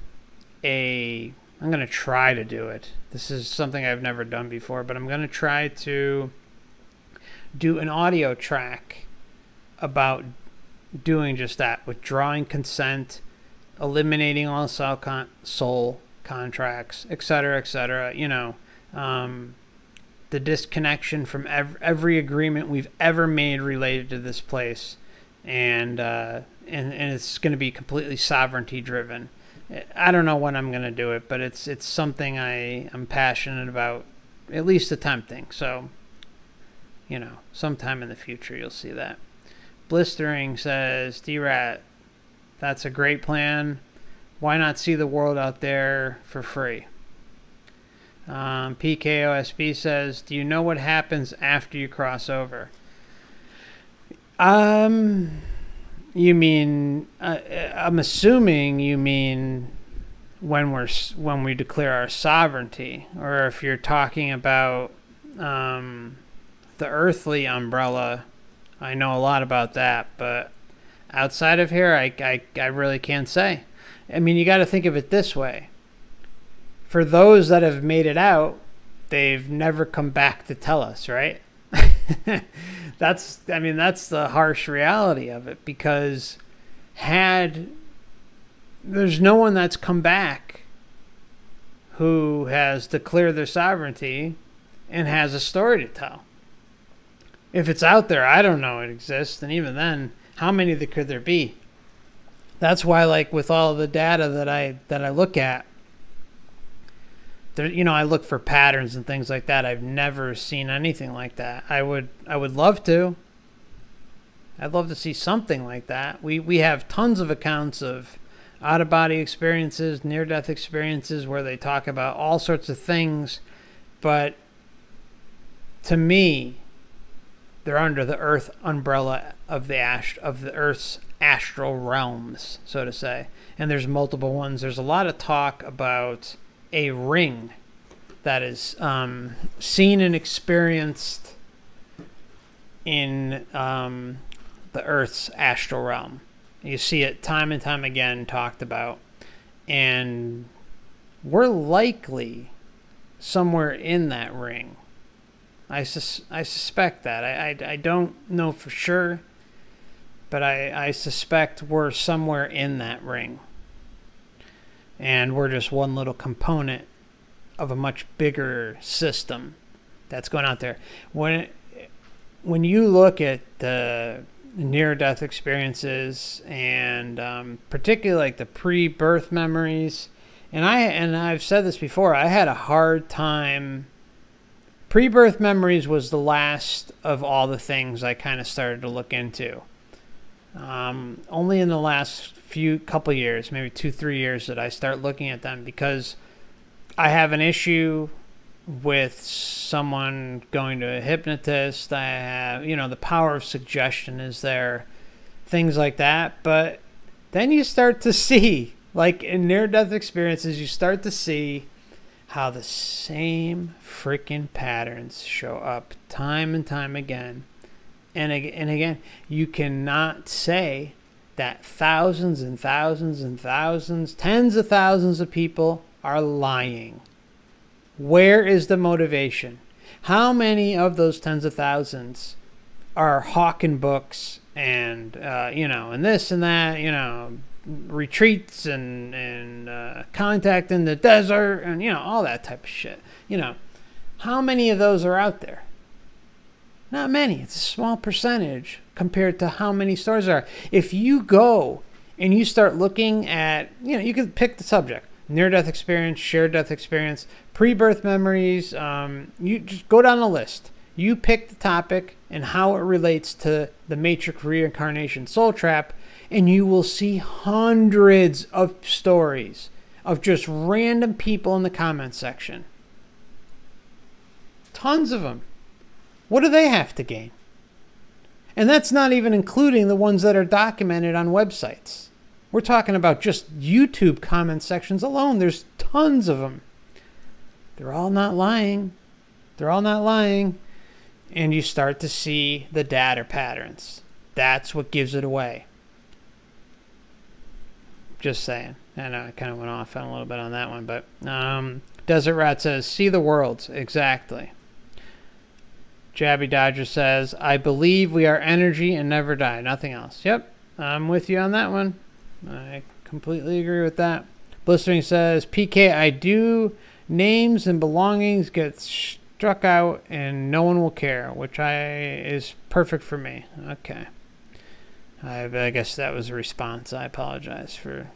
a. I'm going to try to do it. This is something I've never done before, but I'm going to try to do an audio track about doing just that, withdrawing consent, eliminating all soul, con soul contracts, et cetera, et cetera. You know, um, the disconnection from ev every agreement we've ever made related to this place. And, uh, and, and it's going to be completely sovereignty driven. I don't know when I'm going to do it, but it's it's something I am passionate about, at least attempting. So, you know, sometime in the future you'll see that. Blistering says, D-Rat, that's a great plan. Why not see the world out there for free? Um, P K O S B says, do you know what happens after you cross over? Um... You mean? Uh, I'm assuming you mean when we're when we declare our sovereignty, or if you're talking about um, the earthly umbrella. I know a lot about that, but outside of here, I I, I really can't say. I mean, you got to think of it this way: for those that have made it out, they've never come back to tell us, right? That's, I mean, that's the harsh reality of it, because had, there's no one that's come back who has declared their sovereignty and has a story to tell. If it's out there, I don't know it exists, and even then, how many could there be? That's why, like, with all the data that I, that I look at, there, you know, I look for patterns and things like that. I've never seen anything like that. I would, I would love to. I'd love to see something like that. We, we have tons of accounts of out-of-body experiences, near-death experiences, where they talk about all sorts of things. But to me, they're under the Earth umbrella of the ast- of the Earth's astral realms, so to say. And there's multiple ones. There's a lot of talk about a ring that is um, seen and experienced in um, the Earth's astral realm. You see it time and time again talked about. And we're likely somewhere in that ring. I, sus I suspect that. I, I, I don't know for sure, but I, I suspect we're somewhere in that ring. And we're just one little component of a much bigger system that's going out there. When when you look at the near-death experiences, and um, particularly like the pre-birth memories, and I and I've said this before, I had a hard time Pre-birth memories was the last of all the things I kind of started to look into. Um, only in the last few couple years, maybe two, three years, that I start looking at them, because I have an issue with someone going to a hypnotist. I have, you know, the power of suggestion is there, things like that. But then you start to see, like in near-death experiences, you start to see how the same freaking patterns show up time and time again. And again, and again, you cannot say that thousands and thousands and thousands, tens of thousands of people are lying. Where is the motivation? How many of those tens of thousands are hawking books and, uh, you know, and this and that, you know, retreats and and uh, contact in the desert and, you know, all that type of shit. You know, how many of those are out there? Not many. It's a small percentage compared to how many stories there are. If you go and you start looking at, you know, you could pick the subject: near-death experience, shared death experience, pre-birth memories. Um, you just go down the list. You pick the topic and how it relates to the Matrix Reincarnation Soul Trap, and you will see hundreds of stories of just random people in the comment section. Tons of them. What do they have to gain? And that's not even including the ones that are documented on websites. We're talking about just YouTube comment sections alone. There's tons of them. They're all not lying. They're all not lying. And you start to see the data patterns. That's what gives it away. Just saying. I know I kind of went off on a little bit on that one, but um, Desert Rat says, see the worlds. Exactly. Jabby Dodger says, I believe we are energy and never die. Nothing else. Yep. I'm with you on that one. I completely agree with that. Blistering says, P K, I do. Names and belongings get struck out and no one will care, which I is perfect for me. Okay. I, I guess that was a response. I apologize for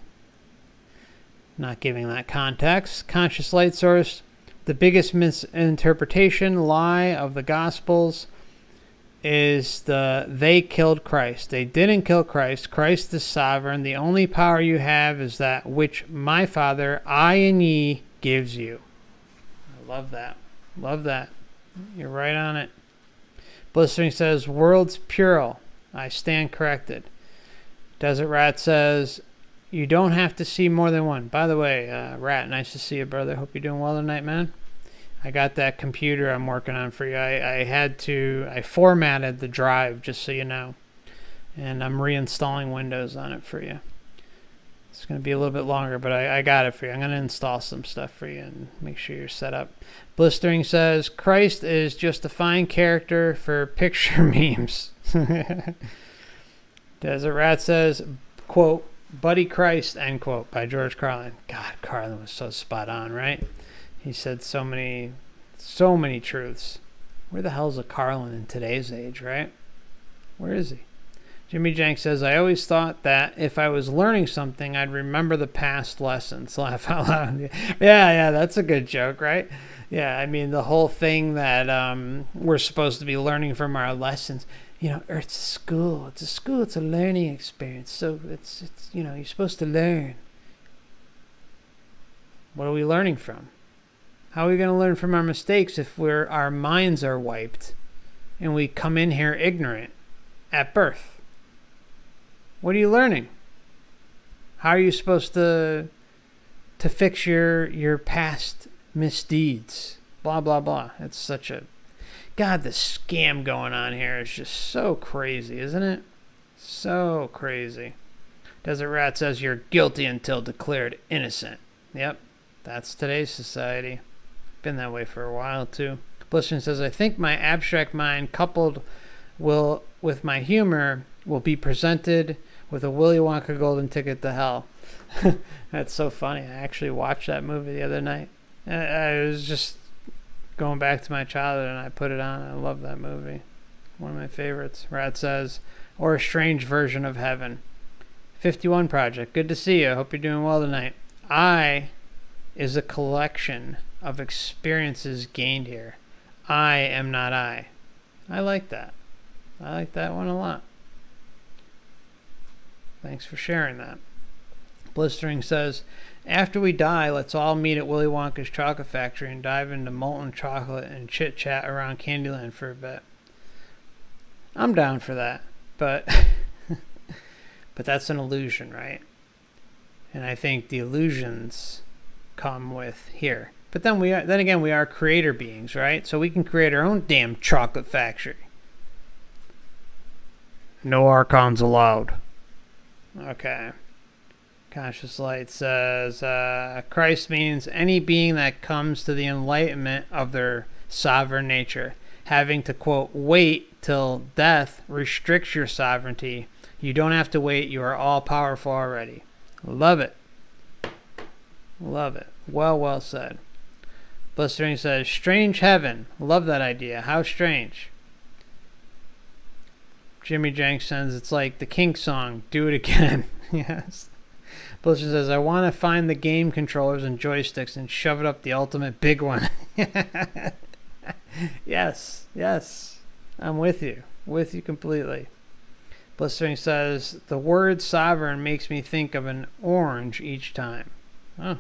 not giving that context. Conscious Light Source, the biggest misinterpretation, lie of the Gospels is the they killed Christ. They didn't kill Christ. Christ is sovereign. The only power you have is that which my Father, I and ye, gives you. I love that. Love that. You're right on it. Blistering says, world's puerile. I stand corrected. Desert Rat says, you don't have to see more than one. By the way, uh, Rat, nice to see you, brother. Hope you're doing well tonight, man. I got that computer I'm working on for you. I, I had to, I formatted the drive, just so you know. And I'm reinstalling Windows on it for you. It's going to be a little bit longer, but I, I got it for you. I'm going to install some stuff for you and make sure you're set up. Blistering says, Christ is just a fine character for picture memes. Desert Rat says, quote, Buddy Christ, end quote, by George Carlin. God, Carlin was so spot on, right? He said so many, so many truths. Where the hell's a Carlin in today's age, right? Where is he? Jimmy Jank says, I always thought that if I was learning something, I'd remember the past lessons. Laugh out loud. Yeah, yeah, that's a good joke, right? Yeah, I mean, the whole thing that um, we're supposed to be learning from our lessons. You know, Earth's a school. It's a school. It's a learning experience. So it's, it's, you know, you're supposed to learn. What are we learning from? How are we going to learn from our mistakes if we're, our minds are wiped and we come in here ignorant at birth? What are you learning? How are you supposed to to fix your your past misdeeds? Blah, blah, blah. It's such a... God, the scam going on here is just so crazy, isn't it? So crazy. Desert Rat says you're guilty until declared innocent. Yep, that's today's society. Been that way for a while, too. Blistering says, I think my abstract mind coupled will with my humor will be presented with a Willy Wonka golden ticket to hell. That's so funny. I actually watched that movie the other night. I was just going back to my childhood and I put it on. I love that movie. One of my favorites. Rat says, or a strange version of heaven. fifty-one Project. Good to see you. Hope you're doing well tonight. I is a collection of experiences gained here. I am not I. I like that. I like that one a lot. Thanks for sharing that. Blistering says, after we die, let's all meet at Willy Wonka's Chocolate Factory and dive into molten chocolate and chit-chat around Candyland for a bit. I'm down for that, but but that's an illusion, right? And I think the illusions come with here. But then we are, then again, we are creator beings, right? So we can create our own damn chocolate factory. No archons allowed. Okay. Conscious Light says, uh, Christ means any being that comes to the enlightenment of their sovereign nature. Having to, quote, wait till death restricts your sovereignty. You don't have to wait. You are all powerful already. Love it. Love it. Well, well said. Blistering says, strange heaven. Love that idea. How strange. Jimmy Jenksons, it's like the Kink song. Do it again. Yes. Blistering says, I want to find the game controllers and joysticks and shove it up the ultimate big one. Yes, yes, I'm with you, with you completely. Blistering says, the word sovereign makes me think of an orange each time. Huh.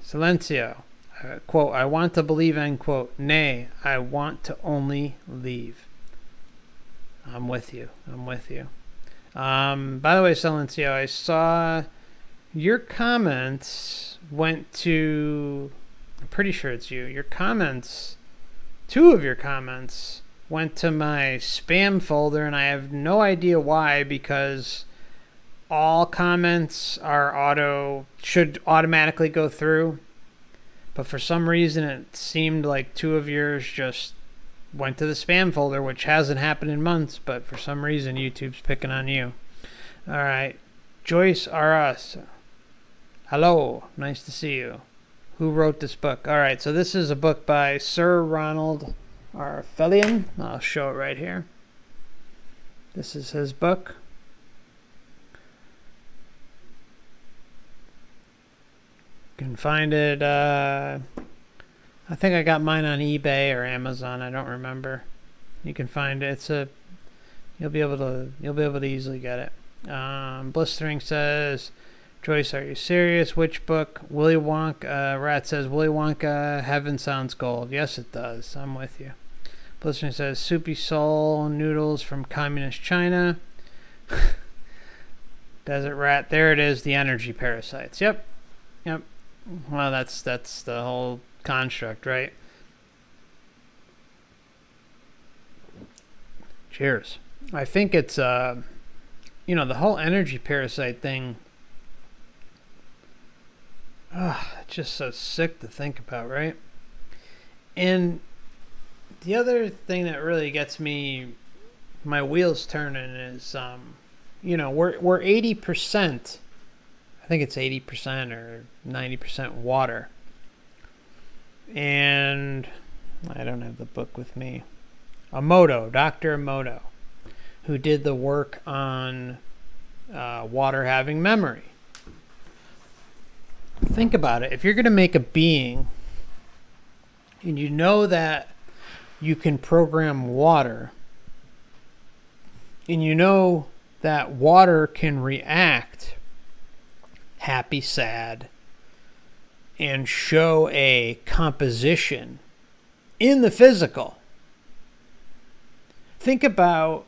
Silencio, uh, quote, I want to believe, end quote. Nay, I want to only leave. I'm with you, I'm with you. Um, by the way, Silencio, I saw your comments went to... I'm pretty sure it's you. Your comments, two of your comments, went to my spam folder, and I have no idea why, because all comments are auto, should automatically go through. But for some reason, it seemed like two of yours just went to the spam folder, which hasn't happened in months, but for some reason, YouTube's picking on you. All right. Joyce R. Us. Hello. Nice to see you. Who wrote this book? All right, so this is a book by Sir Ronald R Fellian. I'll show it right here. This is his book. You can find it. Uh, I think I got mine on eBay or Amazon. I don't remember. You can find it. It's a. You'll be able to. You'll be able to easily get it. Um, Blistering says. Joyce, are you serious? Which book? Willy Wonka. Uh, Rat says, Willy Wonka, heaven sounds gold. Yes, it does. I'm with you. Blistering says, soupy soul noodles from communist China. Desert Rat. There it is, the energy parasites. Yep. Yep. Well, that's, that's the whole construct, right? Cheers. I think it's, uh, you know, the whole energy parasite thing. Oh, it's just so sick to think about, right? And the other thing that really gets me, my wheels turning, is, um, you know, we're we're eighty percent, I think it's eighty percent or ninety percent water. And I don't have the book with me. Emoto, Doctor Emoto, who did the work on uh, water having memory. Think about it. If you're going to make a being and you know that you can program water and you know that water can react happy, sad, and show a composition in the physical, think about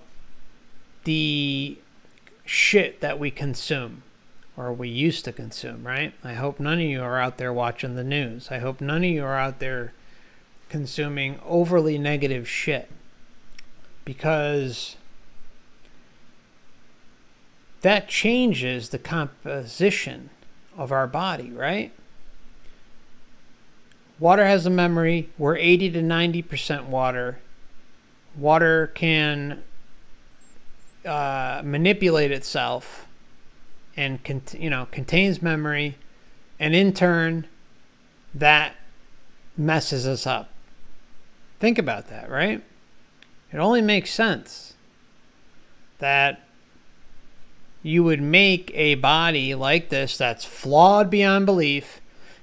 the shit that we consume. Or we used to consume, right? I hope none of you are out there watching the news. I hope none of you are out there consuming overly negative shit, because that changes the composition of our body, right? Water has a memory. We're eighty to ninety percent water. Water can uh, manipulate itself. And cont you know contains memory, and in turn that messes us up. Think about that, right? It only makes sense that you would make a body like this that's flawed beyond belief.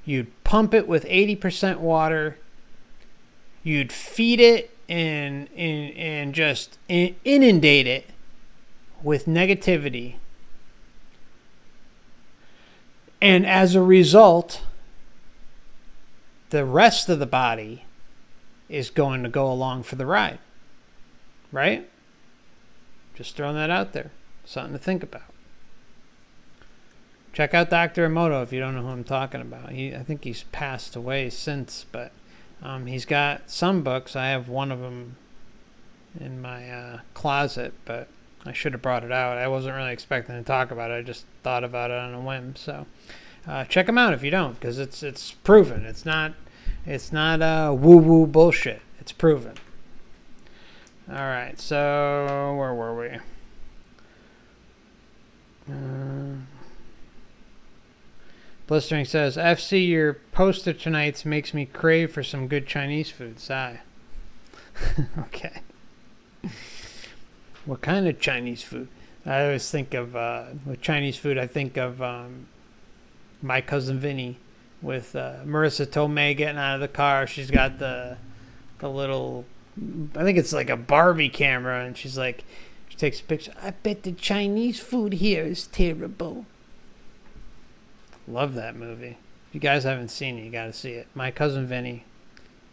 you'd pump it with eighty percent water, you'd feed it and, and, and just inundate it with negativity. And as a result, the rest of the body is going to go along for the ride, right? Just throwing that out there. Something to think about. Check out Doctor Emoto if you don't know who I'm talking about. He, I think he's passed away since, but um, he's got some books. I have one of them in my uh, closet, but I should have brought it out. I wasn't really expecting to talk about it. I just thought about it on a whim. So uh, check him out if you don't, because it's it's proven. It's not it's not uh, woo-woo bullshit. It's proven. All right. So where were we? Uh, Blistering says, F C, your poster tonight's makes me crave for some good Chinese food. Sigh. Okay. What kind of Chinese food? I always think of, uh, with Chinese food, I think of um, My Cousin Vinny with uh, Marissa Tomei getting out of the car. She's got the, the little, I think it's like a Barbie camera, and she's like, she takes a picture. I bet the Chinese food here is terrible. Love that movie. If you guys haven't seen it, you gotta see it. My Cousin Vinny.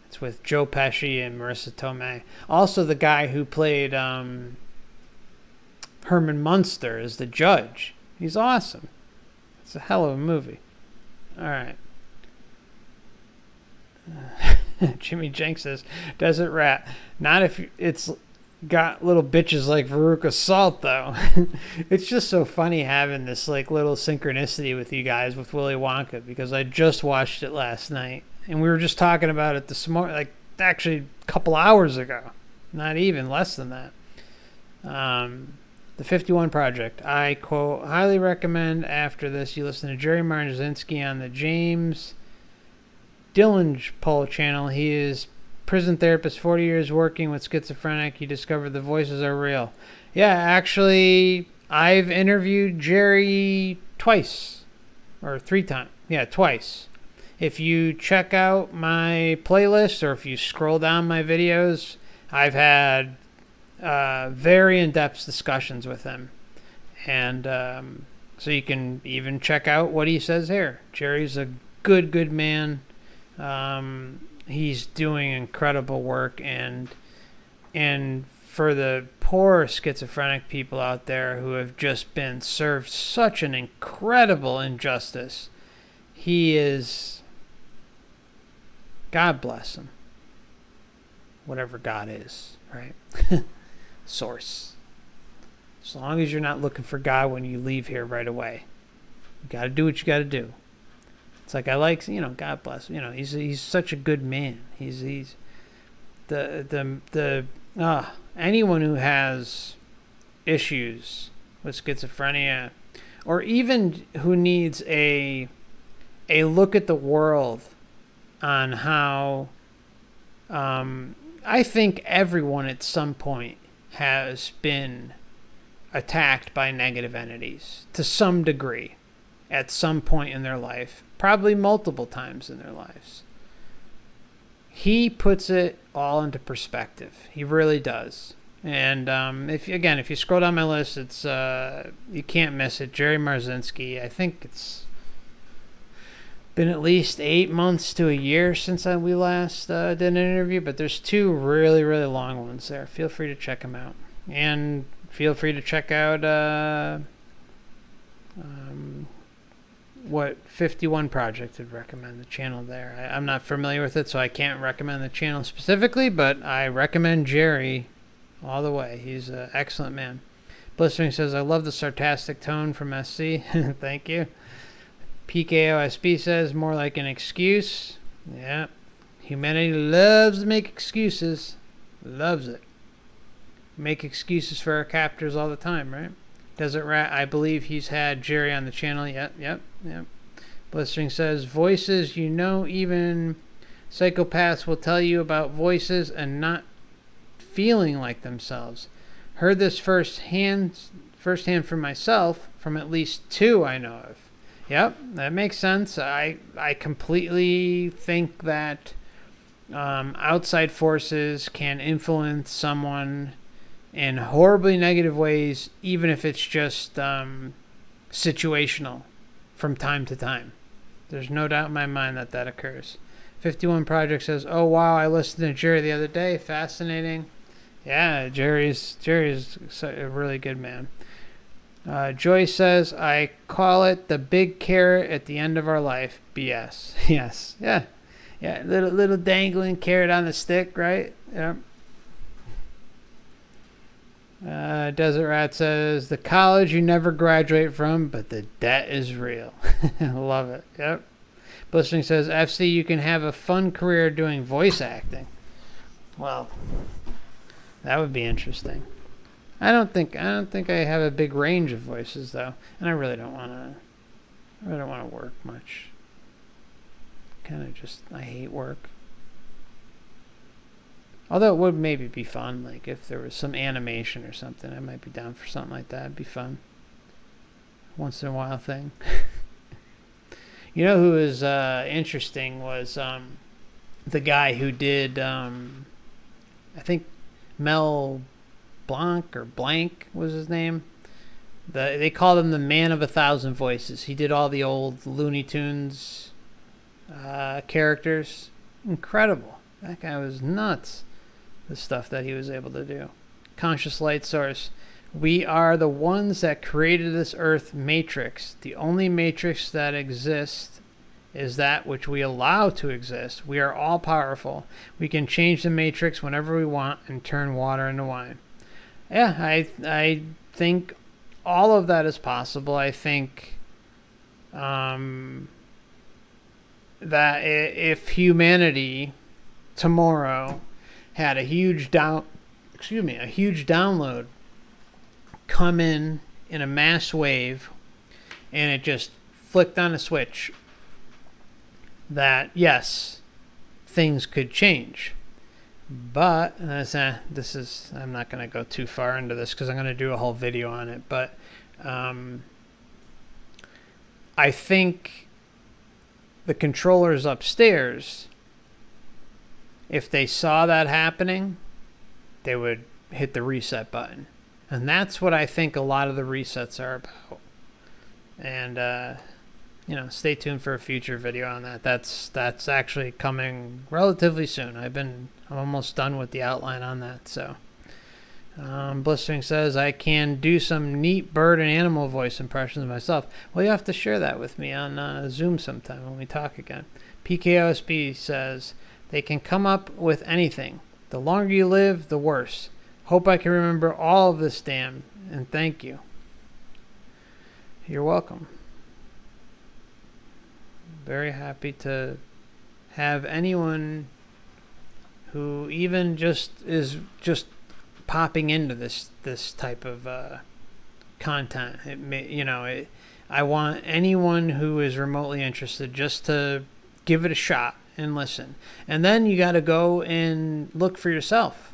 It's with Joe Pesci and Marissa Tomei. Also, the guy who played um, Herman Munster is the judge. He's awesome. It's a hell of a movie. All right. Uh, Jimmy Jenks says, "Desert Rat." Not if you, it's got little bitches like Veruca Salt, though. It's just so funny having this like little synchronicity with you guys with Willy Wonka, because I just watched it last night, and we were just talking about it this morning, like actually a couple hours ago, not even less than that. Um, the fifty-one Project. I quote, highly recommend after this you listen to Jerry Marzinski on the James Poll channel. He is prison therapist, forty years working with schizophrenic. He discovered the voices are real. Yeah, actually, I've interviewed Jerry twice or three times. Yeah, twice. If you check out my playlist or if you scroll down my videos, I've had uh, very in-depth discussions with him. And um, so you can even check out what he says here. Jerry's a good, good man. Um... He's doing incredible work, and and for the poor schizophrenic people out there who have just been served such an incredible injustice, he is, God bless him, whatever God is, right? Source. As long as you're not looking for God when you leave here right away, you got to do what you got to do. It's like, I like, you know, God bless him. You know, he's he's such a good man. He's he's the the the uh, anyone who has issues with schizophrenia, or even who needs a a look at the world on how um, I think everyone at some point has been attacked by negative entities to some degree at some point in their life. Probably multiple times in their lives. He puts it all into perspective. He really does. And um, if again, if you scroll down my list, it's uh, you can't miss it. Jerry Marzinski. I think it's been at least eight months to a year since I, we last uh, did an interview. But there's two really, really long ones there. Feel free to check them out, and feel free to check out. Uh, um, what fifty-one Project would recommend, the channel there. I, I'm not familiar with it, so I can't recommend the channel specifically, but I recommend Jerry all the way. He's an excellent man. Blistering says, I love the sarcastic tone from S C. Thank you. P K O S B says, more like an excuse. Yeah. Humanity loves to make excuses. Loves it. Make excuses for our captors all the time, right? Desert Rat, I believe he's had Jerry on the channel. Yep, yep, yep. Blistering says, voices, you know, even psychopaths will tell you about voices and not feeling like themselves. Heard this firsthand, firsthand from myself, from at least two I know of. Yep, that makes sense. I I completely think that um, outside forces can influence someone in horribly negative ways, even if it's just um, situational from time to time. There's no doubt in my mind that that occurs. fifty-one Project says, "Oh wow, I listened to Jerry the other day. Fascinating." Yeah, Jerry's Jerry's a really good man. Uh, Joy says, I call it the big carrot at the end of our life. B S. Yes. Yeah. Yeah. Little, little dangling carrot on the stick, right? Yeah. Uh, Desert Rat says, the college you never graduate from, but the debt is real. Love it. Yep. Blistering says, F C, you can have a fun career doing voice acting. Well, that would be interesting. I don't think I don't think I have a big range of voices though, and I really don't want to. I really don't want to work much. Kind of just I hate work. Although it would maybe be fun, like if there was some animation or something, I might be down for something like that. It'd be fun. Once in a while thing. You know who was uh, interesting was um, the guy who did um, I think Mel. Blanc or Blank was his name. The, they called him the Man of a Thousand Voices. He did all the old Looney Tunes uh, characters. Incredible. That guy was nuts. The stuff that he was able to do. Conscious Light Source. We are the ones that created this Earth matrix. The only matrix that exists is that which we allow to exist. We are all powerful. We can change the matrix whenever we want and turn water into wine. Yeah, I I think all of that is possible. I think um, that if humanity tomorrow had a huge down, excuse me, a huge download come in in a mass wave, and it just flicked on a switch, that yes, things could change. But uh, this is I'm not going to go too far into this because I'm going to do a whole video on it, but um, I think the controllers upstairs, if they saw that happening, they would hit the reset button, and that's what I think a lot of the resets are about. And uh, you know, stay tuned for a future video on that. That's that's actually coming relatively soon. I've been I'm almost done with the outline on that. So, um, Blistering says, I can do some neat bird and animal voice impressions myself. Well, you have to share that with me on uh, Zoom sometime when we talk again. P K O S B says, they can come up with anything. The longer you live, the worse. Hope I can remember all of this, damn, and thank you. You're welcome. Very happy to have anyone who even just is just popping into this this type of uh, content. It may, you know, it, I want anyone who is remotely interested just to give it a shot and listen. And then you got to go and look for yourself.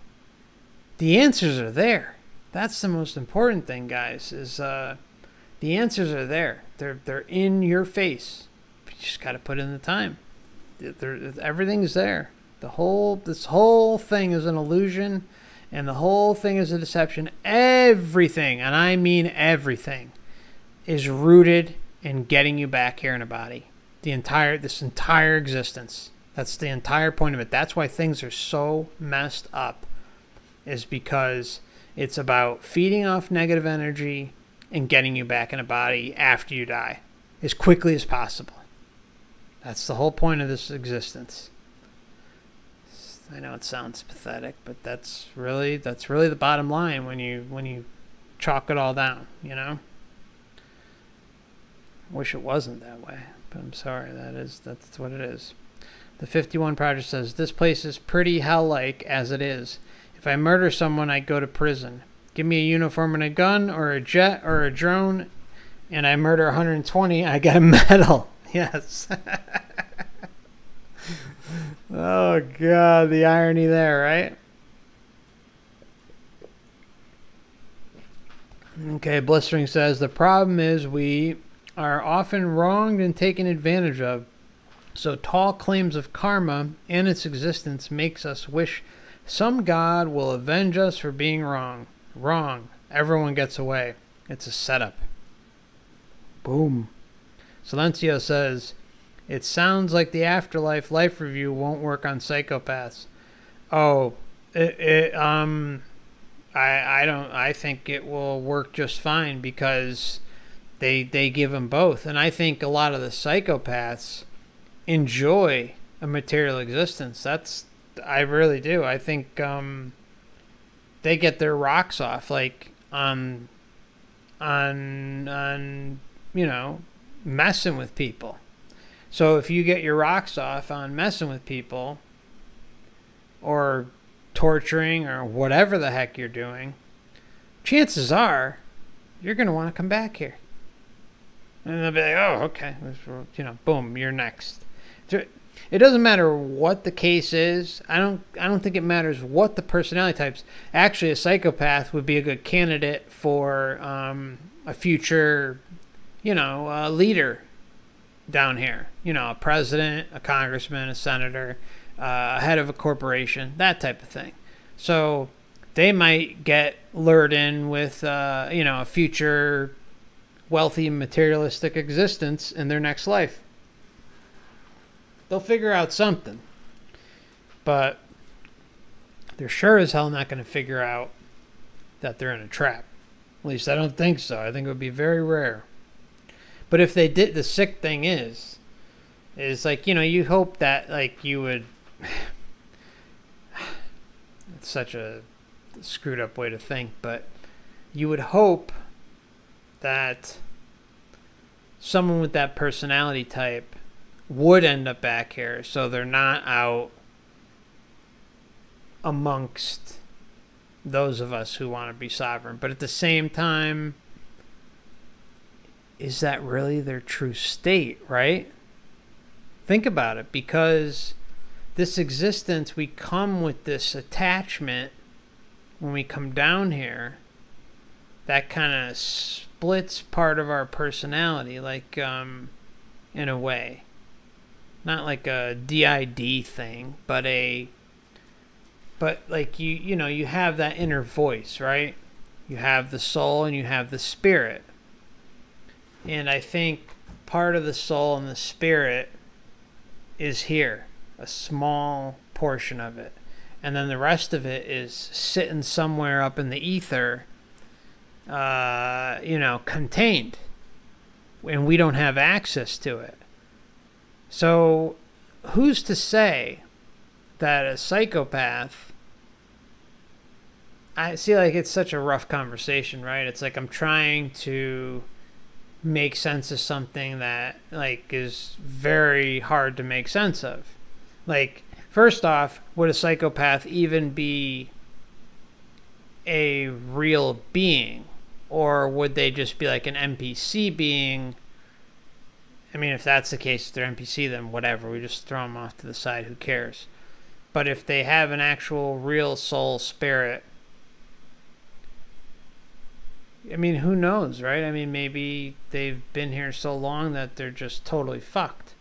The answers are there. That's the most important thing, guys. Is uh, the answers are there. They're they're in your face. You just got to put in the time. They're, everything's there. The whole, this whole thing is an illusion, and the whole thing is a deception. Everything, and I mean everything, is rooted in getting you back here in a body. The entire, this entire existence. That's the entire point of it. That's why things are so messed up, is because it's about feeding off negative energy and getting you back in a body after you die as quickly as possible. That's the whole point of this existence. I know it sounds pathetic, but that's really that's really the bottom line when you when you chalk it all down, you know. Wish it wasn't that way, but I'm sorry, that is that's what it is. The fifty-one Project says, this place is pretty hell-like as it is. If I murder someone, I go to prison. Give me a uniform and a gun or a jet or a drone, and I murder one hundred twenty, I get a medal. Yes. Oh, God, the irony there, right? Okay, Blistering says, the problem is we are often wronged and taken advantage of, so tall claims of karma and its existence makes us wish some god will avenge us for being wrong. Wrong. Everyone gets away. It's a setup. Boom. Silencio says, it sounds like the Afterlife Life Review won't work on psychopaths. Oh, it, it, um, I, I don't, I think it will work just fine because they, they give them both. And I think a lot of the psychopaths enjoy a material existence. That's, I really do. I think, um, they get their rocks off, like, um, on, on, you know, messing with people. So if you get your rocks off on messing with people or torturing or whatever the heck you're doing, chances are you're going to want to come back here. And they'll be like, oh, okay. You know, boom, you're next. It doesn't matter what the case is. I don't, I don't think it matters what the personality types. Actually, a psychopath would be a good candidate for um, a future, you know, uh, leader down here. You know, a president, a congressman, a senator, uh, head of a corporation, that type of thing. So they might get lured in with, uh, you know, a future wealthy materialistic existence in their next life. They'll figure out something, but they're sure as hell not going to figure out that they're in a trap. At least I don't think so. I think it would be very rare. But if they did, the sick thing is, is like, you know, you hope that, like, you would, it's such a screwed up way to think, but you would hope that someone with that personality type would end up back here, so they're not out amongst those of us who want to be sovereign. But at the same time, is that really their true state, right? Think about it, because this existence, we come with this attachment when we come down here that kind of splits part of our personality, like, um, in a way. Not like a D I D thing, but a, but like you, you know, you have that inner voice, right? You have the soul and you have the spirit. And I think part of the soul and the spirit is here, a small portion of it. And then the rest of it is sitting somewhere up in the ether, uh, you know, contained. And we don't have access to it. So who's to say that a psychopath... I see, like, it's such a rough conversation, right? It's like I'm trying to make sense of something that, like, is very hard to make sense of. Like, first off, would a psychopath even be a real being, or would they just be like an N P C being? I mean, if that's the case, if they're N P C, then whatever, we just throw them off to the side, who cares? But if they have an actual real soul, spirit, I mean, who knows, right? I mean, maybe they've been here so long that they're just totally fucked.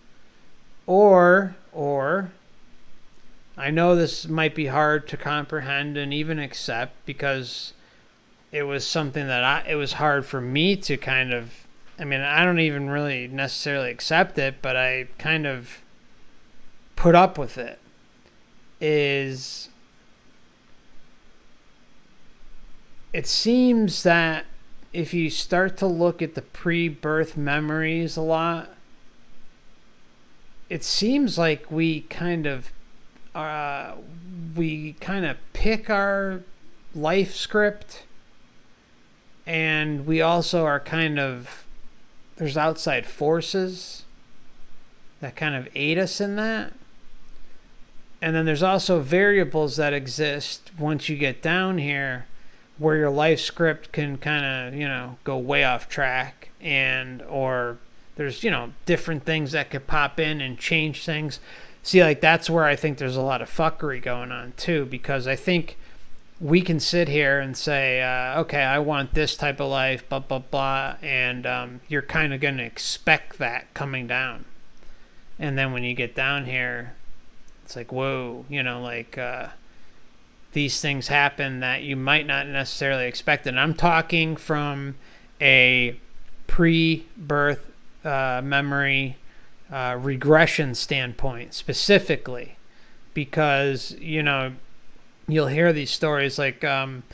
Or, or, I know this might be hard to comprehend and even accept, because it was something that I, it was hard for me to kind of, I mean, I don't even really necessarily accept it, but I kind of put up with it, is it seems that if you start to look at the pre-birth memories a lot, it seems like we kind of, uh, we kind of pick our life script, and we also are kind of, there's outside forces that kind of aid us in that. And then there's also variables that exist once you get down here, where your life script can kind of, you know, go way off track, and or there's, you know, different things that could pop in and change things. See, like, that's where I think there's a lot of fuckery going on too, because I think we can sit here and say, uh, okay, I want this type of life, blah, blah, blah, and um, you're kind of going to expect that coming down. And then when you get down here, it's like, whoa, you know, like uh, these things happen that you might not necessarily expect. And I'm talking from a pre-birth uh, memory uh, regression standpoint specifically, because, you know, you'll hear these stories like, um,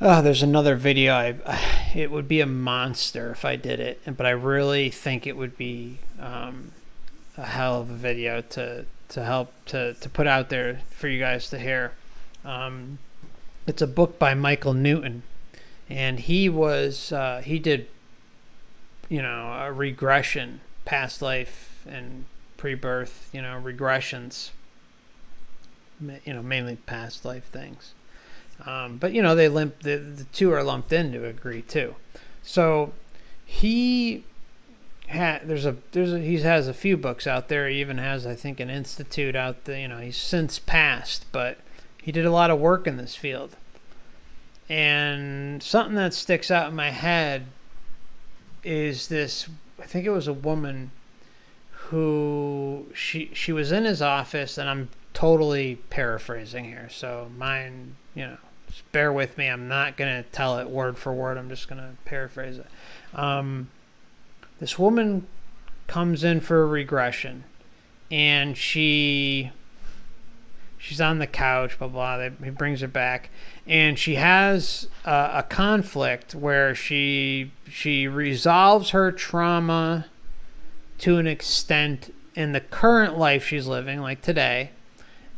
oh, there's another video. I, it would be a monster if I did it, but I really think it would be um, a hell of a video to to help to to put out there for you guys to hear. Um, it's a book by Michael Newton, and he was uh, he did, you know, a regression, past life and pre-birth, you know, regressions. You know, mainly past life things, um, but you know they limp. The, the two are lumped in to agree too. So he had there's a there's a, he has a few books out there. He even has, I think, an institute out there. You know, he's since passed, but he did a lot of work in this field. And something that sticks out in my head is this. I think it was a woman who she she was in his office, and I'm totally paraphrasing here, so mine, you know, just bear with me. I'm not gonna tell it word for word. I'm just gonna paraphrase it. Um, this woman comes in for a regression, and she she's on the couch, blah blah. They, he brings her back, and she has a, a conflict where she she resolves her trauma to an extent in the current life she's living, like today.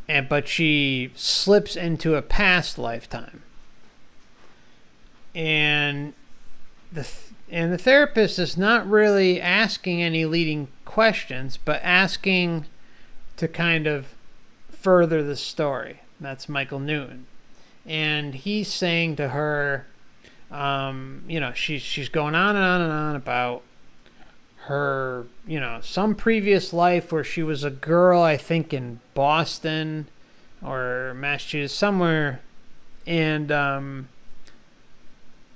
And, but she slips into a past lifetime, and the th and the therapist is not really asking any leading questions, but asking to kind of further the story. That's Michael Newton, and he's saying to her, um, you know, she's she's going on and on and on about her, you know, some previous life where she was a girl, I think in Boston or Massachusetts, somewhere, and um,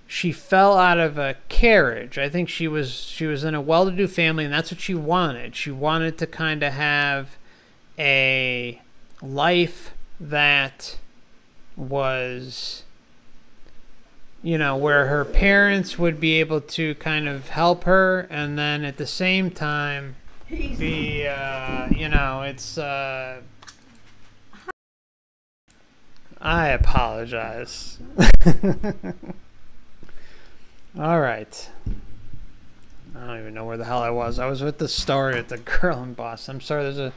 she fell out of a carriage. I think she was she was in a well-to-do family, and that's what she wanted. She wanted to kind of have a life that was, you know, where her parents would be able to kind of help her, and then at the same time be, uh, you know, it's, uh, I apologize. All right. I don't even know where the hell I was. I was with the story at the girl in Boston. I'm sorry, there's a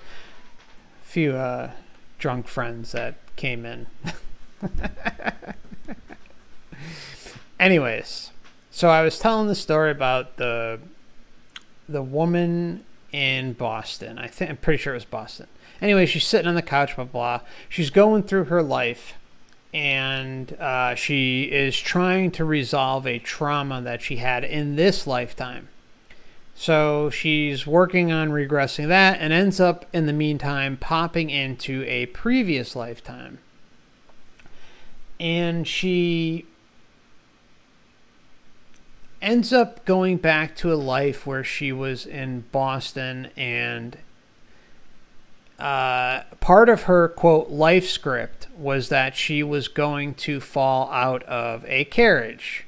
few, uh, drunk friends that came in. Anyways, so I was telling the story about the the woman in Boston. I think I'm pretty sure it was Boston. Anyway, she's sitting on the couch, blah blah. She's going through her life, and uh, she is trying to resolve a trauma that she had in this lifetime. So she's working on regressing that, and ends up in the meantime popping into a previous lifetime, and she ends up going back to a life where she was in Boston, and uh, part of her, quote, life script was that she was going to fall out of a carriage,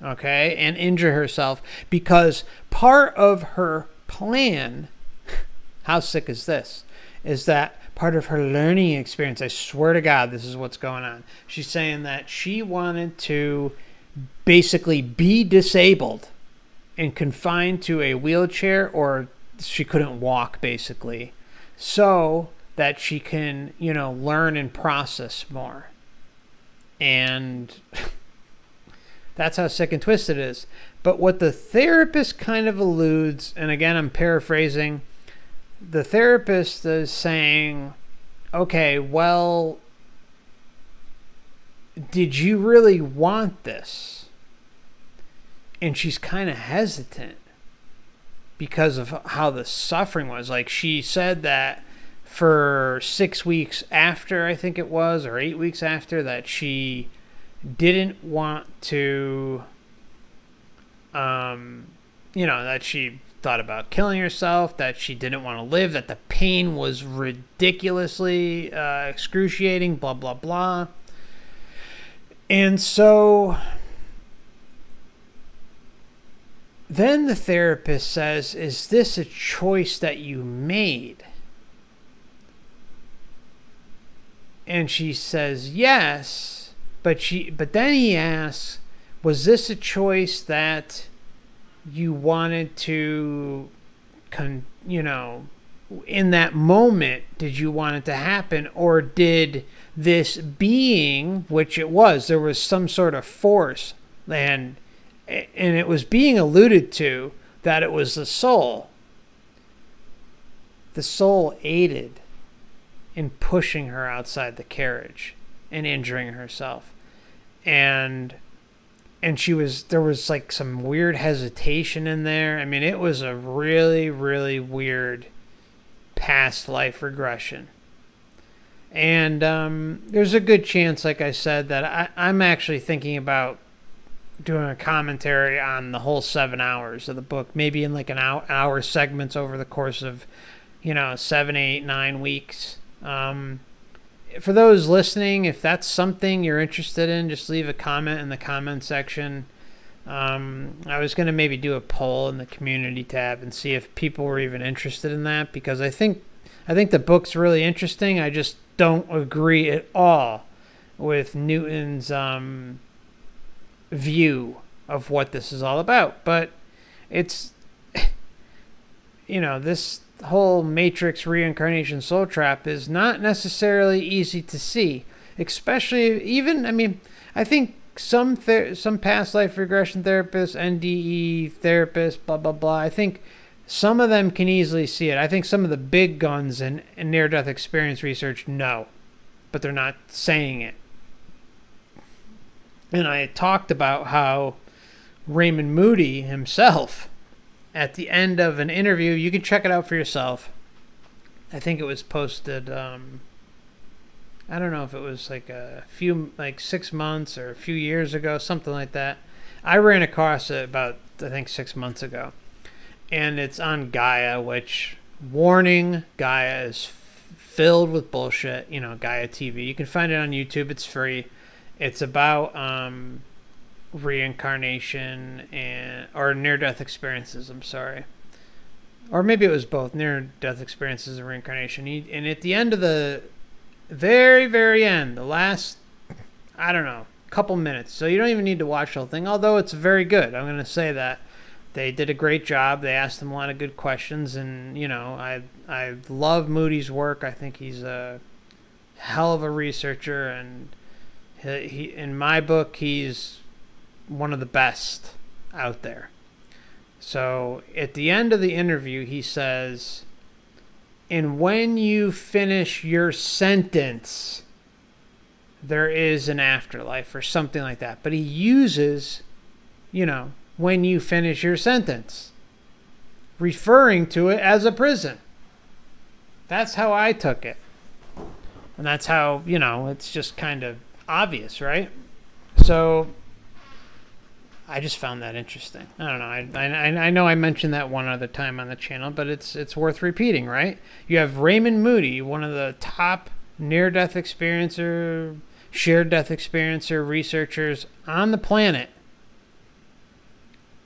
okay, and injure herself, because part of her plan, how sick is this, is that part of her learning experience, I swear to God, this is what's going on. She's saying that she wanted to basically be disabled and confined to a wheelchair, or she couldn't walk basically, so that she can, you know, learn and process more. And that's how sick and twisted it is. But what the therapist kind of alludes, and again I'm paraphrasing, the therapist is saying, okay, well, did you really want this? And she's kind of hesitant because of how the suffering was. Like, she said that for six weeks after, I think it was, or eight weeks after, that she didn't want to, um, you know, that she thought about killing herself, that she didn't want to live, that the pain was ridiculously uh, excruciating, blah, blah, blah. And so then the therapist says, is this a choice that you made? And she says yes, but she but then he asks, was this a choice that you wanted to, con, you know, in that moment, did you want it to happen? Or did this being, which it was, there was some sort of force, and, and it was being alluded to that it was the soul. The soul aided in pushing her outside the carriage and injuring herself. And... And she was, there was like some weird hesitation in there. I mean, it was a really, really weird past life regression. And um, there's a good chance, like I said, that I, I'm actually thinking about doing a commentary on the whole seven hours of the book, maybe in like an hour, hour segments over the course of, you know, seven, eight, nine weeks. Um, For those listening, if that's something you're interested in, just leave a comment in the comment section. Um, I was going to maybe do a poll in the community tab and see if people were even interested in that, because I think I think the book's really interesting. I just don't agree at all with Newton's um, view of what this is all about. But it's, you know, this... The whole Matrix Reincarnation Soul Trap is not necessarily easy to see, especially even, I mean, I think some some past life regression therapists, N D E therapists, blah, blah, blah, I think some of them can easily see it. I think some of the big guns in, in near-death experience research know, but they're not saying it. And I talked about how Raymond Moody himself, at the end of an interview, you can check it out for yourself. I think it was posted, um, I don't know if it was like a few, like six months or a few years ago, something like that. I ran across it about, I think, six months ago. And it's on Gaia, which, warning, Gaia is filled with bullshit. You know, Gaia T V. You can find it on YouTube. It's free. It's about... Um, reincarnation and or near-death experiences, I'm sorry, or maybe it was both, near-death experiences and reincarnation. And at the end of the very very end, the last, I don't know, couple minutes, so you don't even need to watch the whole thing, although it's very good, I'm going to say that. They did a great job. They asked him a lot of good questions, and you know, I I love Moody's work. I think he's a hell of a researcher, and he, he in my book, he's one of the best out there. So at the end of the interview, he says, and when you finish your sentence, there is an afterlife, or something like that. But he uses, you know, when you finish your sentence, referring to it as a prison. That's how I took it. And that's how, you know, it's just kind of obvious, right? So I just found that interesting. I don't know. I, I, I know I mentioned that one other time on the channel, but it's it's worth repeating, right? You have Raymond Moody, one of the top near-death experiencer, shared-death experiencer researchers on the planet,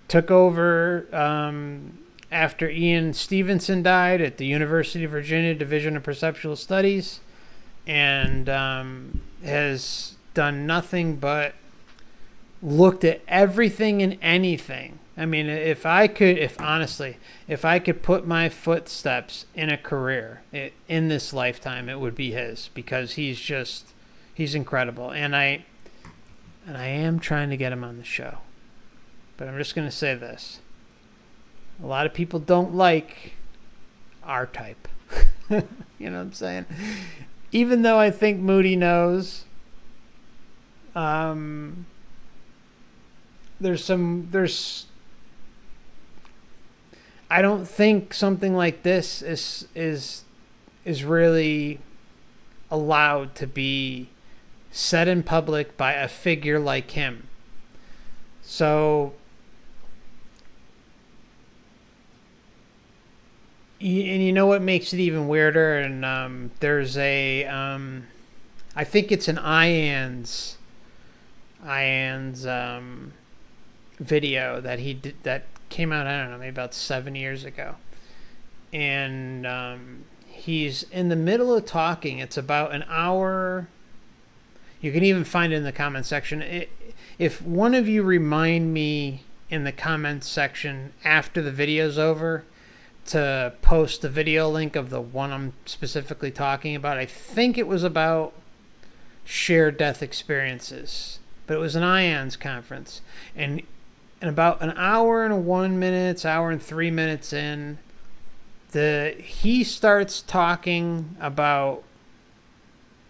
took over um, after Ian Stevenson died at the University of Virginia Division of Perceptual Studies, and um, has done nothing but looked at everything and anything. I mean, if I could, if honestly, if I could put my footsteps in a career it, in this lifetime, it would be his, because he's just, he's incredible. And I, and I am trying to get him on the show, but I'm just going to say this. A lot of people don't like our type. You know what I'm saying? Even though I think Moody knows, um, There's some, there's, I don't think something like this is, is is really allowed to be said in public by a figure like him. So and you know what makes it even weirder, and um, there's a um, I think it's an I O N S I O N S um, video that he did that came out, I don't know, maybe about seven years ago, and um, he's in the middle of talking. It's about an hour. You can even find it in the comment section. It, if one of you remind me in the comment section after the video's over to post the video link of the one I'm specifically talking about. I think it was about shared death experiences, but it was an I O N S conference. And in about an hour and one minute, hour and three minutes in, the he starts talking about,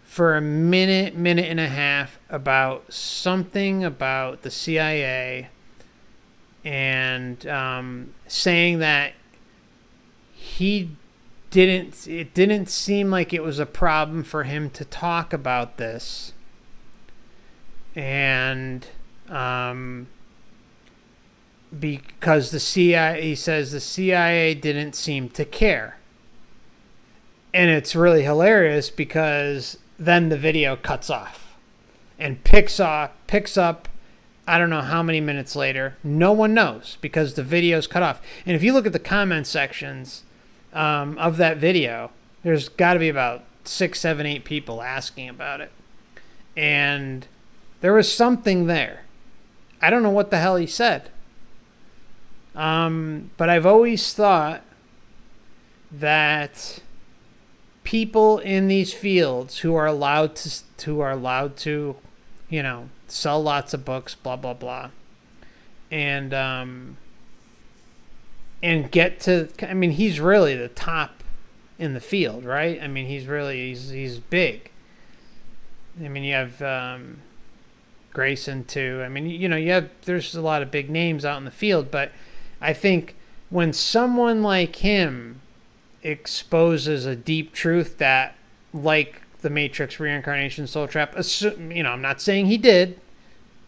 for a minute, minute and a half, about something about the C I A, and um, saying that he didn't, it didn't seem like it was a problem for him to talk about this. And um, because the C I A, he says the C I A didn't seem to care. And it's really hilarious because then the video cuts off and picks up, picks up, I don't know how many minutes later. No one knows because the video's cut off. And if you look at the comment sections um, of that video, there's got to be about six, seven, eight people asking about it. And there was something there. I don't know what the hell he said. Um, but I've always thought that people in these fields who are allowed to, who are allowed to, you know, sell lots of books, blah, blah, blah, and um, and get to, I mean, he's really the top in the field, right? I mean, he's really, he's, he's big. I mean, you have um, Grayson too. I mean, you know, you have, there's a lot of big names out in the field, but I think when someone like him exposes a deep truth that, like the Matrix Reincarnation Soul Trap, assume, you know, I'm not saying he did,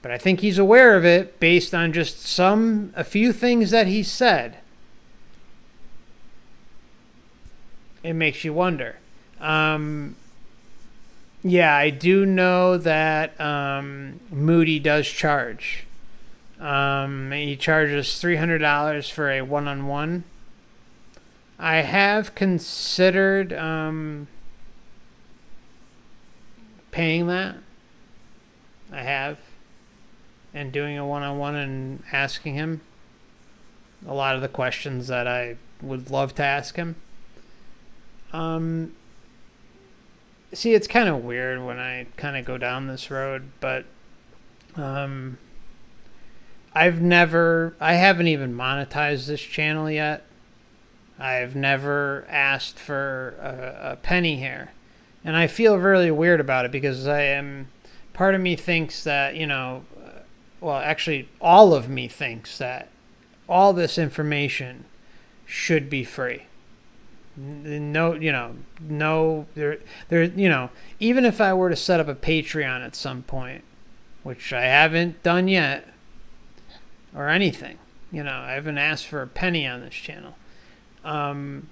but I think he's aware of it based on just some, a few things that he said. It makes you wonder. Um, yeah, I do know that um, Moody does charge. Um, he charges three hundred dollars for a one-on-one. I have considered um, paying that. I have, and doing a one-on-one and asking him a lot of the questions that I would love to ask him. Um, see, it's kind of weird when I kind of go down this road, but um, I've never, I haven't even monetized this channel yet. I've never asked for a, a penny here. And I feel really weird about it because I am, part of me thinks that, you know, well, actually all of me thinks that all this information should be free. No, you know, no, there, there, you know, even if I were to set up a Patreon at some point, which I haven't done yet, or anything, you know, I haven't asked for a penny on this channel. Um,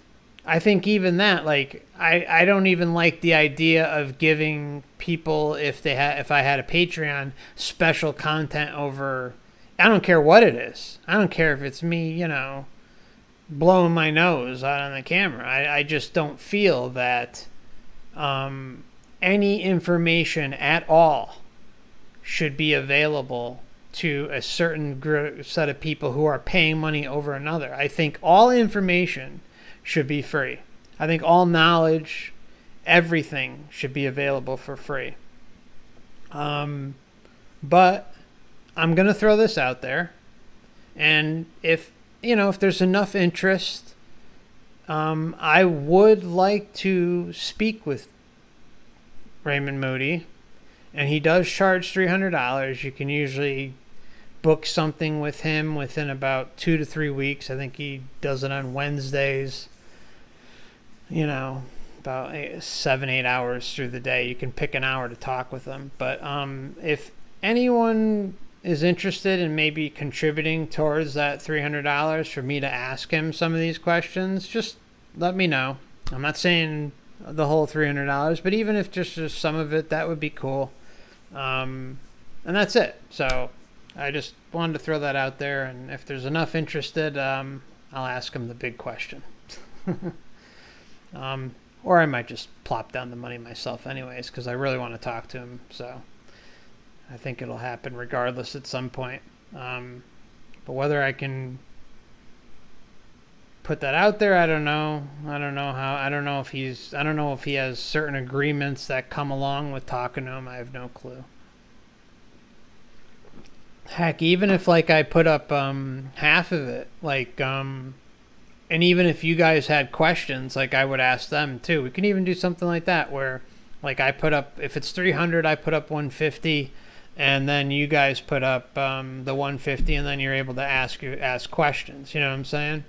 I think even that, like, I, I don't even like the idea of giving people, if they had, if I had a Patreon, special content over, I don't care what it is. I don't care if it's me, you know, blowing my nose out on the camera. I, I just don't feel that, um, any information at all should be available to a certain group, set of people who are paying money over another. I think all information should be free. I think all knowledge, everything should be available for free. Um, but I'm going to throw this out there. And if, you know, if there's enough interest, um, I would like to speak with Raymond Moody. And he does charge three hundred dollars. You can usually book something with him within about two to three weeks. I think he does it on Wednesdays. You know, about eight, seven, eight hours through the day. You can pick an hour to talk with them. But um, if anyone is interested in maybe contributing towards that three hundred dollars for me to ask him some of these questions, just let me know. I'm not saying the whole three hundred dollars, but even if just, just some of it, that would be cool. Um, and that's it. So I just wanted to throw that out there. And if there's enough interested, um, I'll ask him the big question. um, or I might just plop down the money myself anyways, because I really want to talk to him. So I think it'll happen regardless at some point. Um, but whether I can put that out there, I don't know. I don't know how, I don't know if he's, I don't know if he has certain agreements that come along with talking to him. I have no clue. Heck, even if like I put up um, half of it, like, um, and even if you guys had questions, like I would ask them too. We can even do something like that where like I put up, if it's three hundred, I put up one fifty, and then you guys put up um, the one fifty, and then you're able to ask ask questions. You know what I'm saying?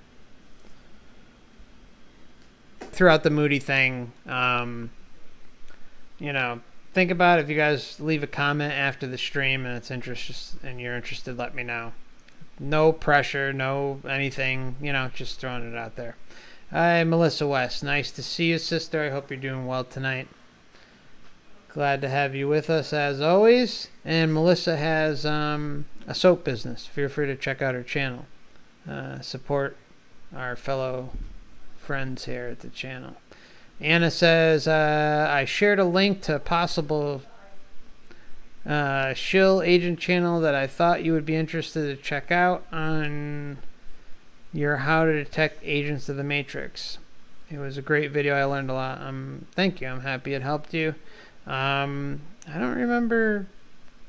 Throughout the Moody thing, um, you know, think about it. If you guys leave a comment after the stream and it's interest and you're interested, let me know. No pressure, no anything, you know, just throwing it out there. Hi, Melissa West. Nice to see you, sister. I hope you're doing well tonight. Glad to have you with us as always. And Melissa has um, a soap business. Feel free to check out her channel. Uh, support our fellow friends here at the channel. Anna says, uh, I shared a link to a possible uh, shill agent channel that I thought you would be interested to check out on your How to Detect Agents of the Matrix. It was a great video. I learned a lot. Um, thank you. I'm happy it helped you. Um, I don't remember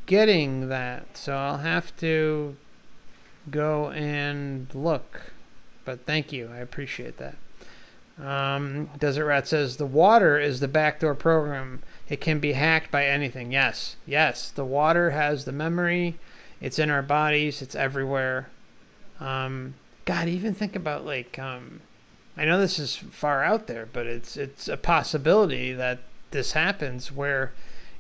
getting that, so I'll have to go and look. But thank you. I appreciate that. Um, Desert Rat says, the water is the backdoor program. It can be hacked by anything. Yes, yes. The water has the memory. It's in our bodies. It's everywhere. Um, God, even think about like, um, I know this is far out there, but it's, it's a possibility that this happens where,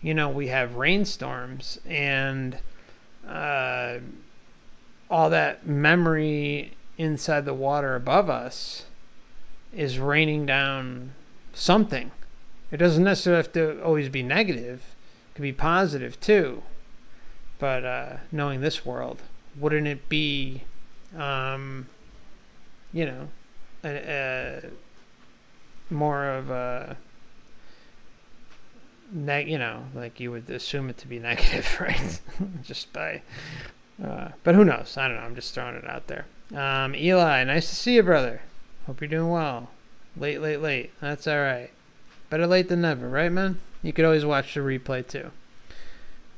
you know, we have rainstorms and, uh, all that memory inside the water above us is raining down something. It doesn't necessarily have to always be negative. It could be positive too. But uh, knowing this world, wouldn't it be, um, you know, a, a more of a, neg you know, like you would assume it to be negative, right? Just by, uh, but who knows? I don't know. I'm just throwing it out there. Um, Eli, nice to see you, brother. Hope you're doing well. Late, late, late. That's all right. Better late than never, right, man? You could always watch the replay, too.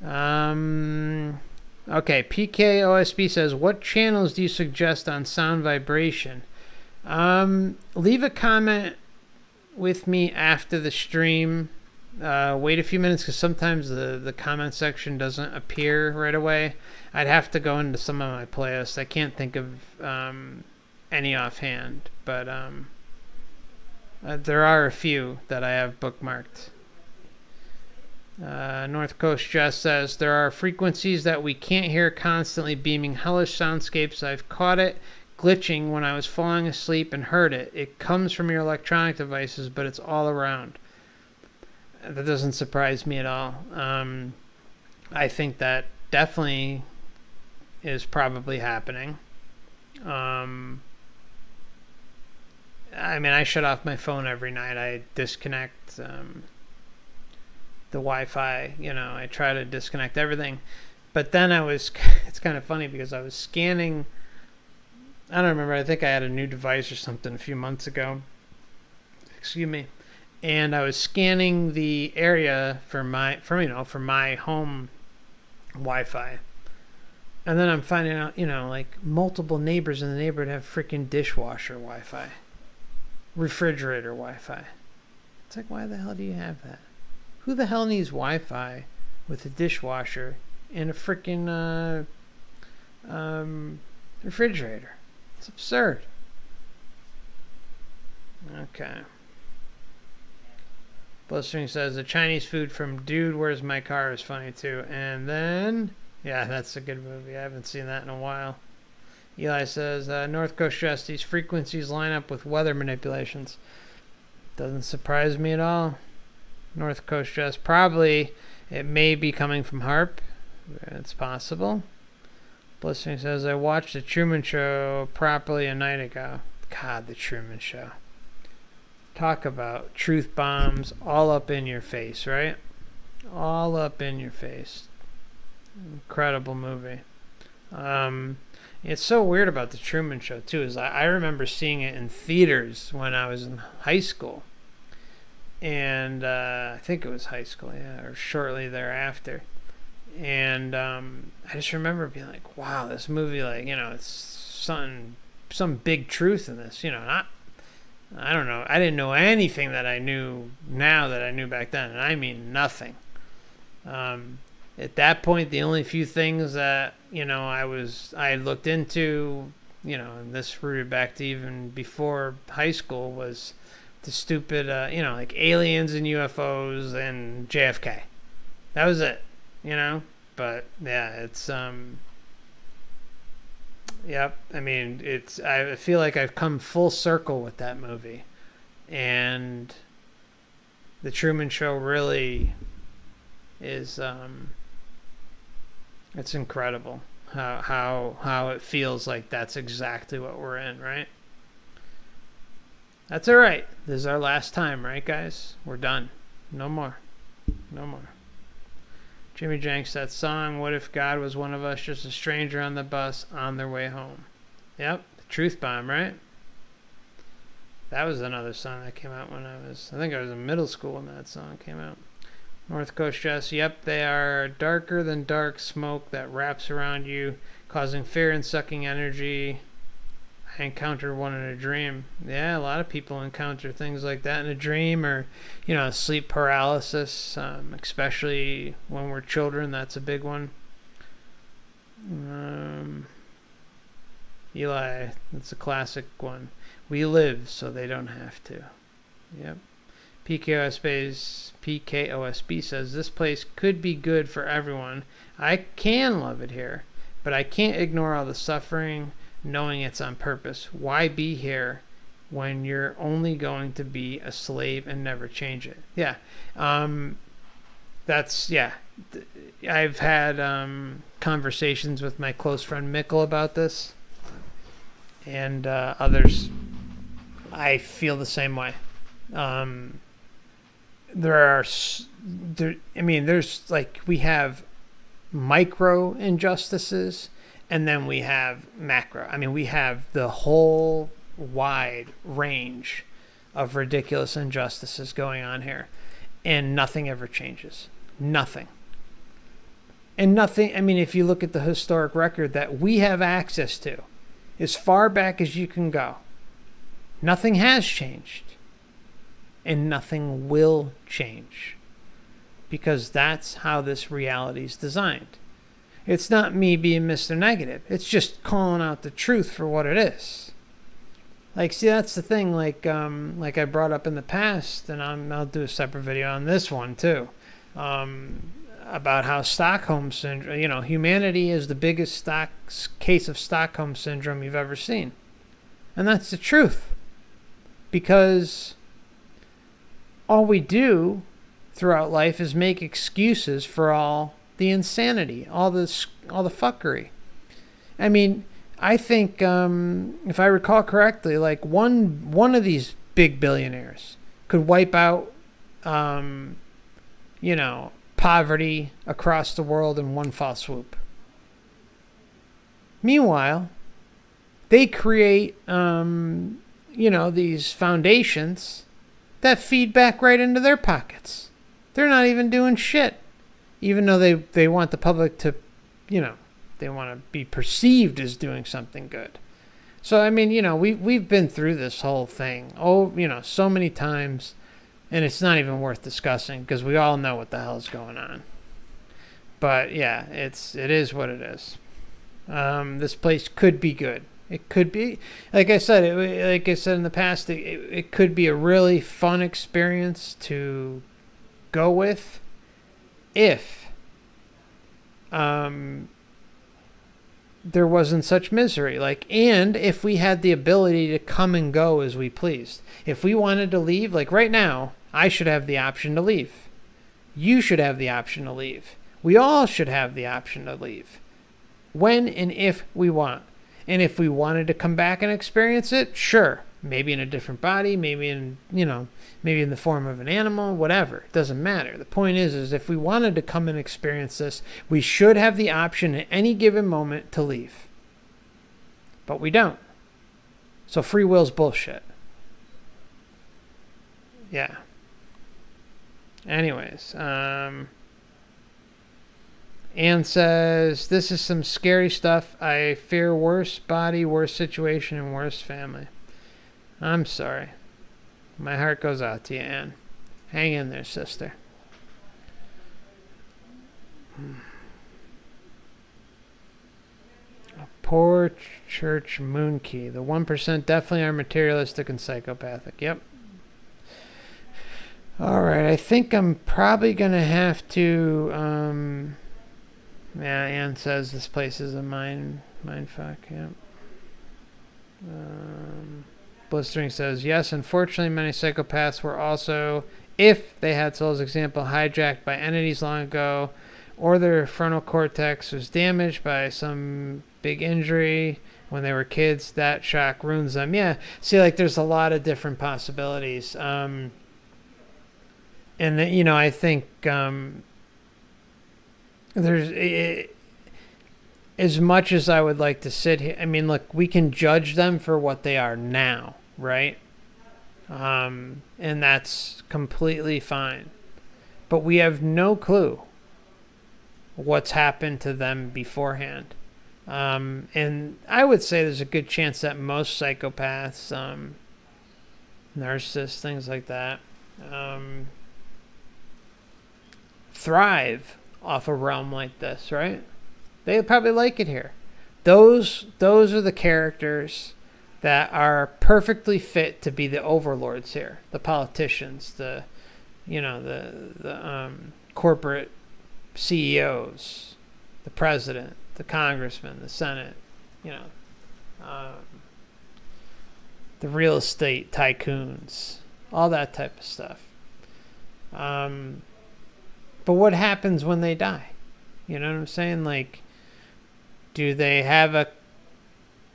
Um, okay, P K O S B says, what channels do you suggest on sound vibration? Um, leave a comment with me after the stream. Uh, wait a few minutes because sometimes the, the comment section doesn't appear right away. I'd have to go into some of my playlists. I can't think of... Um, any offhand, but um, uh, there are a few that I have bookmarked. Uh, North Coast Jess says, there are frequencies that we can't hear constantly beaming hellish soundscapes. I've caught it glitching when I was falling asleep and heard it. It comes from your electronic devices, but it's all around. That doesn't surprise me at all. Um, I think that definitely is probably happening. Um... I mean, I shut off my phone every night. I disconnect um, the Wi-Fi. You know, I try to disconnect everything. But then I was, it's kind of funny because I was scanning. I don't remember. I think I had a new device or something a few months ago. Excuse me. And I was scanning the area for my, for, you know, for my home Wi-Fi. And then I'm finding out, you know, like multiple neighbors in the neighborhood have freaking dishwasher Wi-Fi. Refrigerator Wi-Fi. It's like, why the hell do you have that? Who the hell needs Wi-Fi with a dishwasher and a freaking uh, um, refrigerator? It's absurd. Okay. Blistering says the Chinese food from Dude, Where's My Car is funny too. And then, yeah, that's a good movie. I haven't seen that in a while. Eli says, uh, North Coast Stress, these frequencies line up with weather manipulations. Doesn't surprise me at all. North Coast Stress, probably, it may be coming from HARP. It's possible. Blistering says, I watched The Truman Show properly a night ago. God, The Truman Show. Talk about truth bombs all up in your face, right? All up in your face. Incredible movie. Um... It's so weird about The Truman Show, too, is I, I remember seeing it in theaters when I was in high school. And uh, I think it was high school, yeah, or shortly thereafter. And um, I just remember being like, wow, this movie, like, you know, it's something, some big truth in this. You know, not, I don't know. I didn't know anything that I knew now that I knew back then, and I mean nothing. Um... At that point, the only few things that, you know, I was, I had looked into, you know, and this rooted back to even before high school, was the stupid, uh, you know, like aliens and U F Os and J F K. That was it, you know? But, yeah, it's, um, yep. I mean, it's, I feel like I've come full circle with that movie. And The Truman Show really is, um, it's incredible how, how how it feels like that's exactly what we're in, right? That's all right. This is our last time, right, guys? We're done. No more. No more. Jimmy Jenks, that song, What If God Was One of Us, Just a Stranger on the Bus on Their Way Home. Yep, the truth bomb, right? That was another song that came out when I was, I think I was in middle school when that song came out. North Coast Jess, yep, they are darker than dark smoke that wraps around you, causing fear and sucking energy. I encountered one in a dream. Yeah, a lot of people encounter things like that in a dream, or, you know, sleep paralysis, um, especially when we're children. That's a big one. Um, Eli, that's a classic one. We live so they don't have to. Yep. P K O S B says, this place could be good for everyone. I can love it here, but I can't ignore all the suffering, knowing it's on purpose. Why be here when you're only going to be a slave and never change it? Yeah, um, that's, yeah. I've had um, conversations with my close friend Mikkel about this, and uh, others. I feel the same way. Um, There are, there, I mean, there's like, we have micro injustices and then we have macro. I mean, we have the whole wide range of ridiculous injustices going on here, and nothing ever changes. Nothing. And nothing, I mean, if you look at the historic record that we have access to, as far back as you can go, nothing has changed. And nothing will change, because that's how this reality is designed. It's not me being Mister Negative. It's just calling out the truth for what it is. Like, see, that's the thing. Like, um, like I brought up in the past, and I'm, I'll do a separate video on this one too, um, about how Stockholm syndrome. You know, humanity is the biggest stock case of Stockholm syndrome you've ever seen, and that's the truth, because all we do throughout life is make excuses for all the insanity, all this, all the fuckery. I mean, I think, um, if I recall correctly, like one one of these big billionaires could wipe out, um, you know, poverty across the world in one fell swoop. Meanwhile, they create, um, you know, these foundations that feed back right into their pockets. They're not even doing shit, even though they they want the public to, you know, they want to be perceived as doing something good. So I mean, you know, we we've been through this whole thing, oh, you know, so many times, and it's not even worth discussing because we all know what the hell is going on. But yeah, it's it is what it is. Um, this place could be good. It could be, like I said, it, like I said in the past, it, it could be a really fun experience to go with if um, there wasn't such misery. Like, and if we had the ability to come and go as we pleased. If we wanted to leave, like right now, I should have the option to leave. You should have the option to leave. We all should have the option to leave when and if we want. And if we wanted to come back and experience it, sure. Maybe in a different body, maybe in, you know, maybe in the form of an animal, whatever. It doesn't matter. The point is, is if we wanted to come and experience this, we should have the option at any given moment to leave. But we don't. So free will's bullshit. Yeah. Anyways, um... Ann says, this is some scary stuff. I fear worse body, worse situation, and worse family. I'm sorry. My heart goes out to you, Ann. Hang in there, sister. A poor church moonkey. The one percent definitely are materialistic and psychopathic. Yep. All right. I think I'm probably going to have to... Um, Yeah, Ann says this place is a mind, mind fuck, yeah. Um, Blistering says, yes, unfortunately many psychopaths were also, if they had souls, example, hijacked by entities long ago, or their frontal cortex was damaged by some big injury when they were kids, that shock ruins them. Yeah, see, like, there's a lot of different possibilities. Um, and, you know, I think... Um, There's it, as much as I would like to sit here. I mean, look, we can judge them for what they are now, right? Um, and that's completely fine. But we have no clue what's happened to them beforehand. Um, and I would say there's a good chance that most psychopaths, um, narcissists, things like that, um, thrive off a realm like this, right? They probably like it here. Those those are the characters that are perfectly fit to be the overlords here, the politicians, the you know the the um, corporate C E Os, the president, the congressman, the senate, you know, um, the real estate tycoons, all that type of stuff. Um, But what happens when they die? You know what I'm saying? Like, do they have a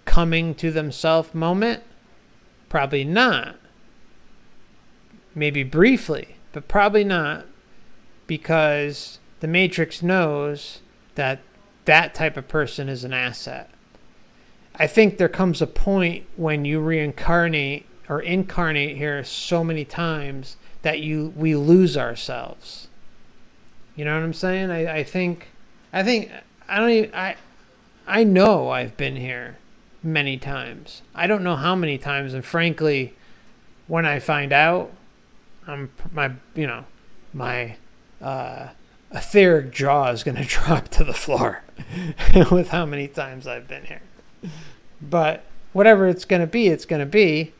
coming to themselves moment? Probably not. Maybe briefly, but probably not, because the Matrix knows that that type of person is an asset. I think there comes a point when you reincarnate or incarnate here so many times that you we lose ourselves. You know what I'm saying? I, I think, I think, I don't even, I, I know I've been here many times. I don't know how many times. And frankly, when I find out, I'm my, you know, my, uh, etheric jaw is going to drop to the floor with how many times I've been here. But whatever it's going to be, it's going to be.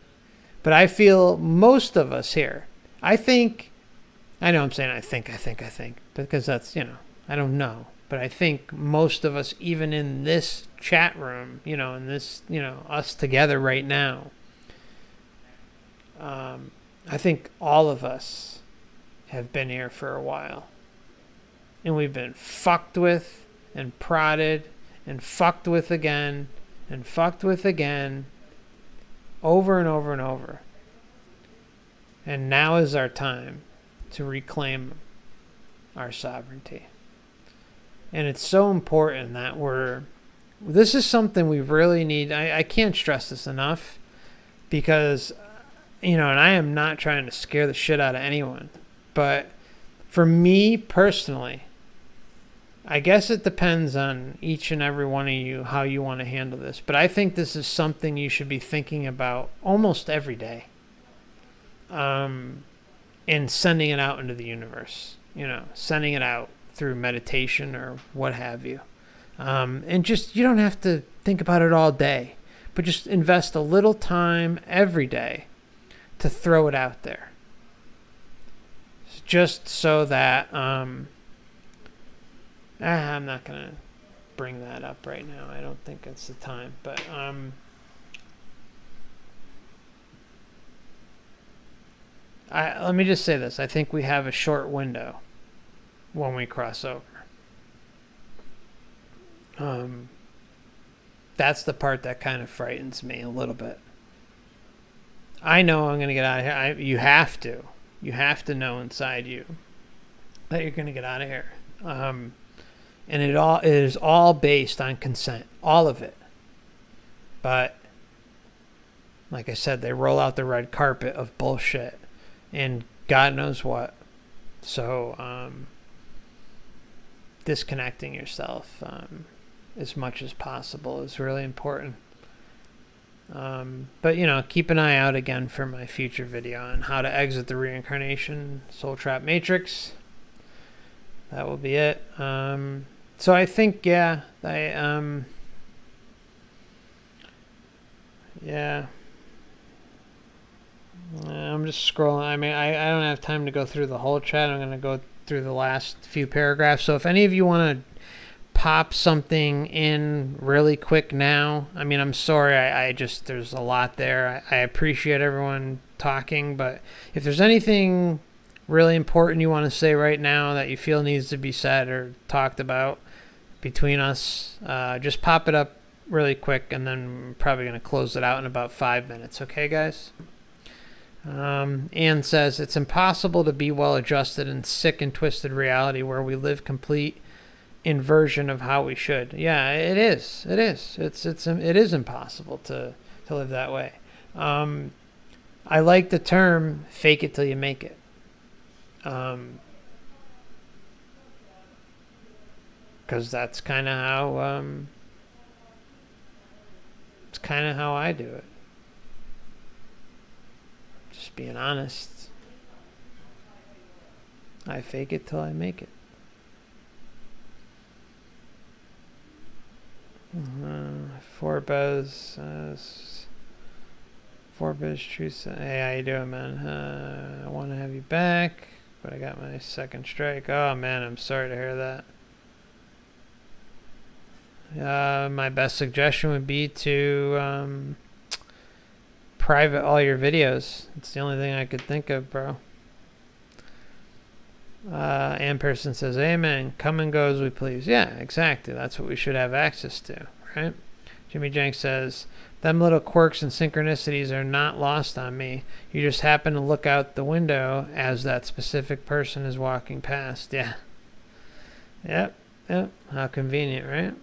But I feel most of us here, I think, I know I'm saying I think, I think, I think, because that's, you know, I don't know. But I think most of us, even in this chat room, you know, in this, you know, us together right now, um, I think all of us have been here for a while. And we've been fucked with and prodded and fucked with again and fucked with again over and over and over. And now is our time to reclaim our sovereignty. And it's so important that we're, this is something we really need. I, I can't stress this enough, because, you know, and I am not trying to scare the shit out of anyone, but for me personally, I guess it depends on each and every one of you how you want to handle this, but I think this is something you should be thinking about almost every day. Um, and sending it out into the universe, you know, sending it out through meditation or what have you. Um, and just, you don't have to think about it all day, but just invest a little time every day to throw it out there. just so that um, I'm not going to bring that up right now. I don't think it's the time, but um, I, let me just say this. I think we have a short window when we cross over. Um, that's the part that kind of frightens me a little bit. I know I'm going to get out of here. I, you have to. You have to know inside you that you're going to get out of here. Um, and it all it is all based on consent. All of it. But, like I said, they roll out the red carpet of bullshit. And God knows what. So, um, disconnecting yourself um, as much as possible is really important. Um, but, you know, keep an eye out again for my future video on how to exit the reincarnation soul trap matrix. That will be it. Um, so I think, yeah, I, um, yeah, I'm just scrolling. I mean, I, I don't have time to go through the whole chat. I'm going to go through the last few paragraphs. So if any of you want to pop something in really quick now. I mean, I'm sorry. I, I just, there's a lot there. I, I appreciate everyone talking, but if there's anything really important you want to say right now that you feel needs to be said or talked about between us, uh, just pop it up really quick, and then I'm probably going to close it out in about five minutes. Okay, guys? Um, Anne says, it's impossible to be well adjusted in sick and twisted reality where we live complete inversion of how we should. Yeah, it is. It is. It's it's it is impossible to to live that way. Um, I like the term "fake it till you make it," um, because that's kind of how um, it's kind of how I do it. Just being honest. I fake it till I make it. Uh, four Bez, uh, four Bez, truth. Hey, how you doing, man? Uh, I want to have you back, but I got my second strike. Oh man, I'm sorry to hear that. Uh, my best suggestion would be to um, private all your videos. It's the only thing I could think of, bro. Uh, and person says, amen, come and go as we please. Yeah, exactly. That's what we should have access to, right? Jimmy Jenks says, them little quirks and synchronicities are not lost on me. You just happen to look out the window as that specific person is walking past. Yeah. Yep, yep. How convenient, right?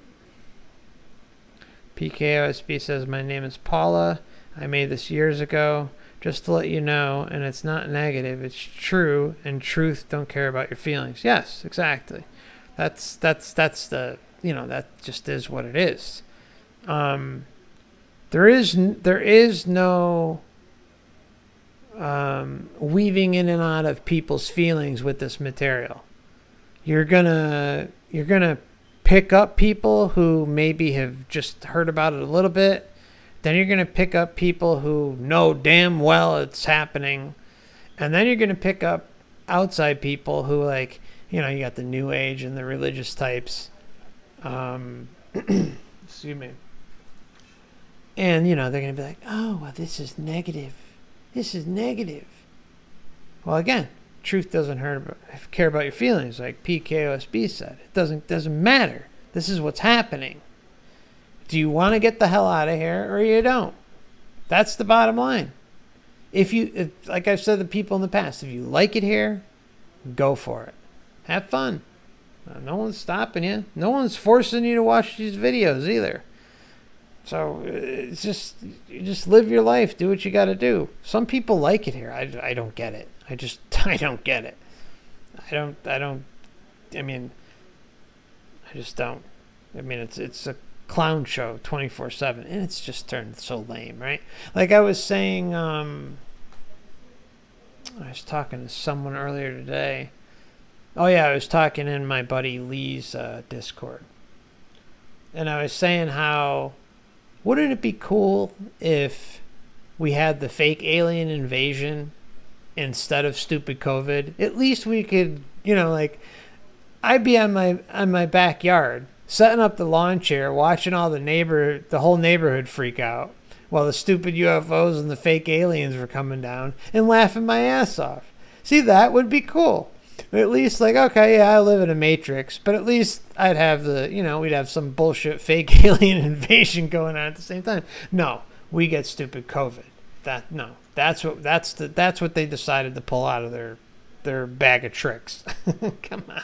P K O S B says, my name is Paula. I made this years ago. Just to let you know, and it's not negative, it's true, and truth don't care about your feelings. Yes, exactly. That's, that's, that's the, you know, that just is what it is. Um, there is, there is no um, weaving in and out of people's feelings with this material. You're gonna, you're gonna pick up people who maybe have just heard about it a little bit. Then you're going to pick up people who know damn well it's happening. And then you're going to pick up outside people who, like, you know, you got the New Age and the religious types. Um, excuse me. And, you know, they're going to be like, oh, well, this is negative. This is negative. Well, again, truth doesn't hurt about, care about your feelings, like P K O S B said. It doesn't, doesn't matter. This is what's happening. Do you want to get the hell out of here or you don't? That's the bottom line. If you, if, like I've said to people in the past, if you like it here, go for it. Have fun. No one's stopping you. No one's forcing you to watch these videos either. So it's just, you just live your life. Do what you got to do. Some people like it here. I, I don't get it. I just, I don't get it. I don't, I don't, I mean, I just don't. I mean, it's, it's a clown show twenty-four seven, and it's just turned so lame, right? Like I was saying, um I was talking to someone earlier today. Oh yeah, I was talking in my buddy Lee's uh Discord, and I was saying how wouldn't it be cool if we had the fake alien invasion instead of stupid COVID, at least we could, you know, like, I'd be on my on my backyard setting up the lawn chair, watching all the neighbor, the whole neighborhood freak out while the stupid U F Os and the fake aliens were coming down, and laughing my ass off. See, that would be cool. At least, like, okay, yeah, I live in a matrix, but at least I'd have the, you know, we'd have some bullshit fake alien invasion going on at the same time. No, we get stupid COVID. That no, that's what that's the that's what they decided to pull out of their their bag of tricks. Come on.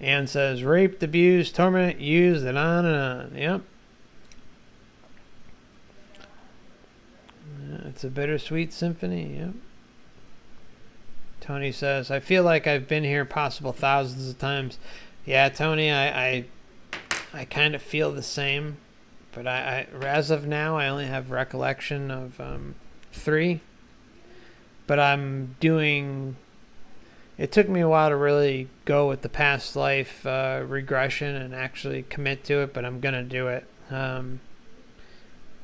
Ann says, raped, abused, torment, used, and on and on. Yep. It's a bittersweet symphony, yep. Tony says, I feel like I've been here possible thousands of times. Yeah, Tony, I I, I kind of feel the same. But I, I, as of now, I only have recollection of um, three. But I'm doing... It took me a while to really go with the past life uh, regression and actually commit to it, but I'm going to do it. Um,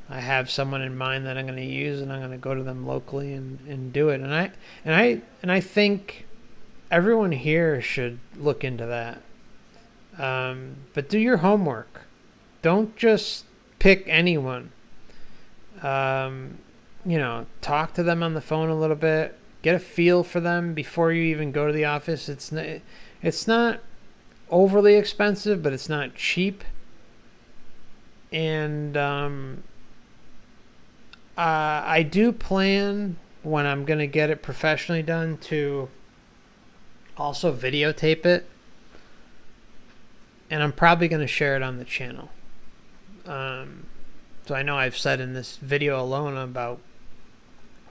I have someone in mind that I'm going to use, and I'm going to go to them locally and, and do it. And I and I and I think everyone here should look into that. Um, but do your homework. Don't just pick anyone. Um, you know, talk to them on the phone a little bit. Get a feel for them before you even go to the office. It's not, it's not overly expensive, but it's not cheap. And um, uh, I do plan, when I'm going to get it professionally done, to also videotape it. And I'm probably going to share it on the channel. Um, so I know I've said in this video alone about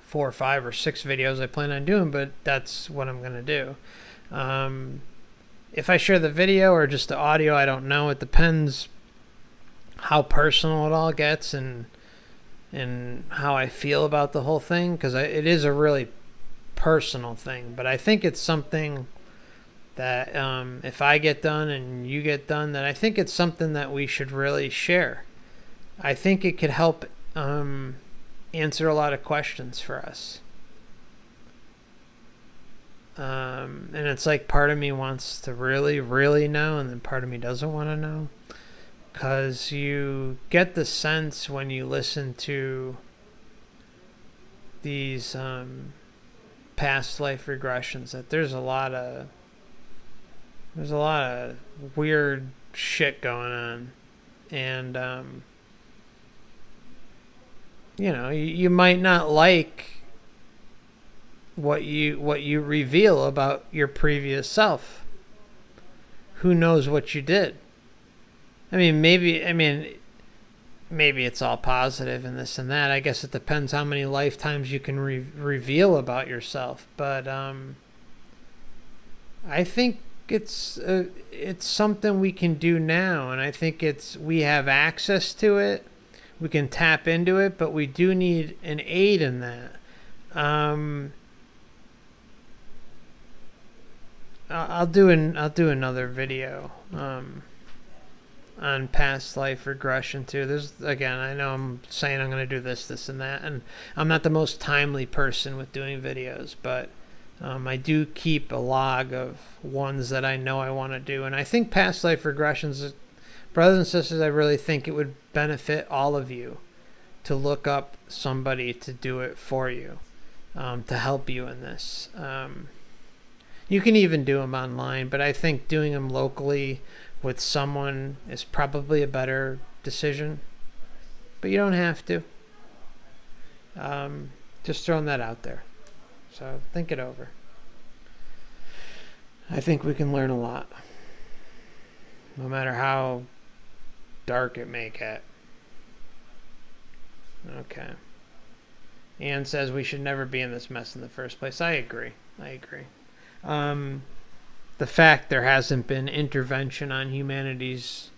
four or five or six videos I plan on doing, but that's what I'm gonna do. Um, if I share the video or just the audio, I don't know. It depends how personal it all gets and and how I feel about the whole thing, because it is a really personal thing. But I think it's something that um, if I get done and you get done, that I think it's something that we should really share. I think it could help um, answer a lot of questions for us. Um, and it's like part of me wants to really, really know, and then part of me doesn't want to know. Because you get the sense when you listen to these um, past life regressions that there's a lot of there's a lot of weird shit going on. And um you know, you might not like what you what you reveal about your previous self. Who knows what you did? I mean, maybe I mean, maybe it's all positive and this and that. I guess it depends how many lifetimes you can re reveal about yourself. But um, I think it's uh, it's something we can do now, and I think it's we have access to it. We can tap into it, but we do need an aid in that. Um, I'll do an I'll do another video um, on past life regression too. There's again, I know I'm saying I'm going to do this, this, and that, and I'm not the most timely person with doing videos, but um, I do keep a log of ones that I know I want to do, and I think past life regressions. Brothers and sisters, I really think it would benefit all of you to look up somebody to do it for you, um, to help you in this. Um, you can even do them online, but I think doing them locally with someone is probably a better decision. But you don't have to. Um, just throwing that out there. So think it over. I think we can learn a lot, no matter how dark it may get. Okay. Anne says we should never be in this mess in the first place. I agree. I agree. Um, the fact there hasn't been intervention on humanity's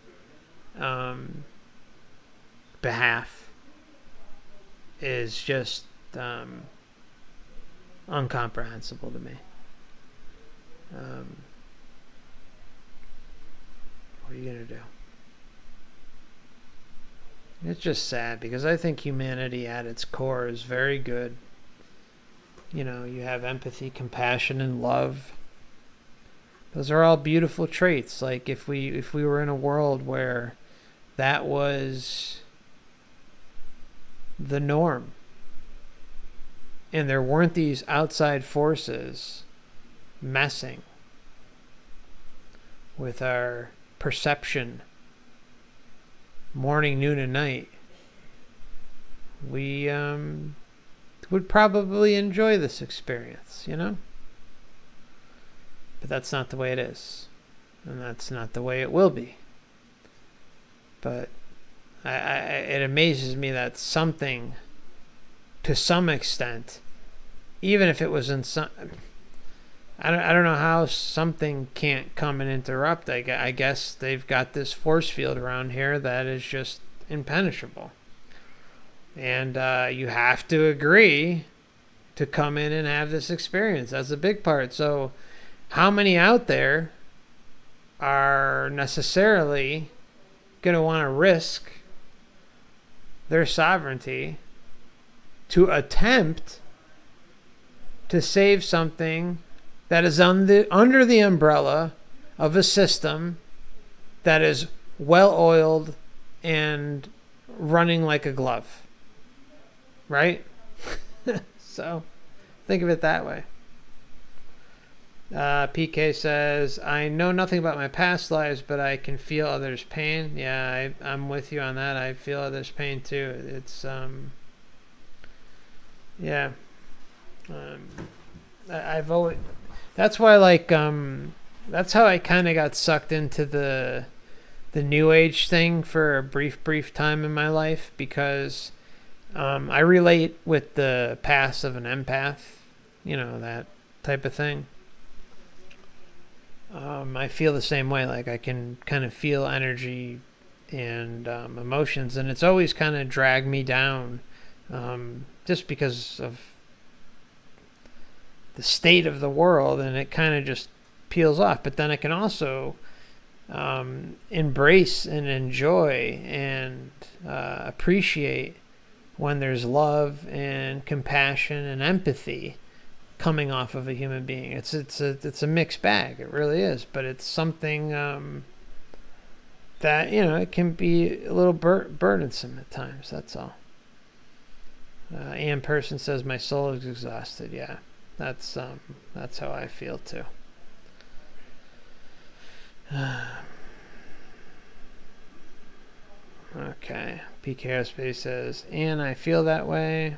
um, behalf is just um, incomprehensible to me. Um, what are you going to do? It's just sad because I think humanity at its core is very good. You know, you have empathy, compassion, and love. Those are all beautiful traits. Like if we if we were in a world where that was the norm and there weren't these outside forces messing with our perception morning, noon, and night, we um, would probably enjoy this experience, you know? But that's not the way it is, and that's not the way it will be. But I, I, it amazes me that something, to some extent, even if it was in some... I don't, I don't know how something can't come and interrupt. I, I guess they've got this force field around here that is just impenetrable. And uh, you have to agree to come in and have this experience. That's a big part. So how many out there are necessarily going to want to risk their sovereignty to attempt to save something that is on the, under the umbrella of a system that is well-oiled and running like a glove, right? So think of it that way. Uh, P K says, I know nothing about my past lives, but I can feel others' pain. Yeah, I, I'm with you on that. I feel others' pain too. It's, um, yeah. Um, I, I've always... That's why, like, um, that's how I kind of got sucked into the the New Age thing for a brief, brief time in my life, because um, I relate with the past of an empath, you know, that type of thing. Um, I feel the same way. Like, I can kind of feel energy and um, emotions, and it's always kind of dragged me down um, just because of the state of the world, and it kind of just peels off. But then I can also um, embrace and enjoy and uh, appreciate when there's love and compassion and empathy coming off of a human being. It's it's a it's a mixed bag. It really is. But it's something um, that, you know, it can be a little bur burdensome at times. That's all. Uh, Ann Person says my soul is exhausted. Yeah. That's um that's how I feel too. Uh, okay, P K O Space says, and I feel that way.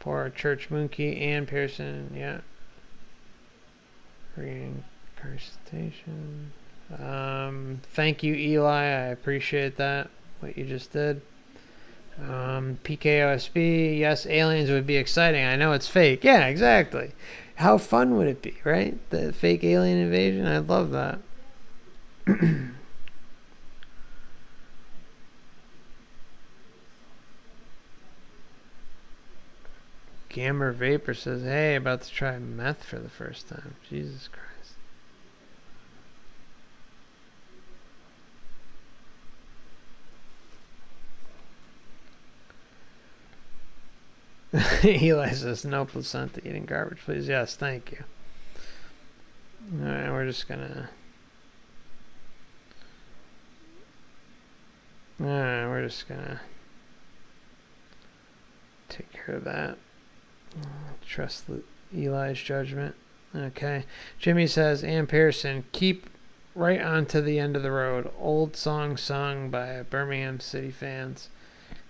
Poor Church Moonkey and Pearson, yeah. Reincarnation. Um, thank you, Eli. I appreciate that. What you just did. Um, P K O S B, yes, aliens would be exciting. I know it's fake. Yeah, exactly. How fun would it be, right? The fake alien invasion. I'd love that. Gamma Vapor says, hey, about to try meth for the first time. Jesus Christ. Eli says, no placenta, eating garbage, please. Yes, thank you. All right, we're just gonna... All right, we're just gonna take care of that. Trust the Eli's judgment. Okay. Jimmy says, Ann Pearson, keep right on to the end of the road. Old song sung by Birmingham City fans.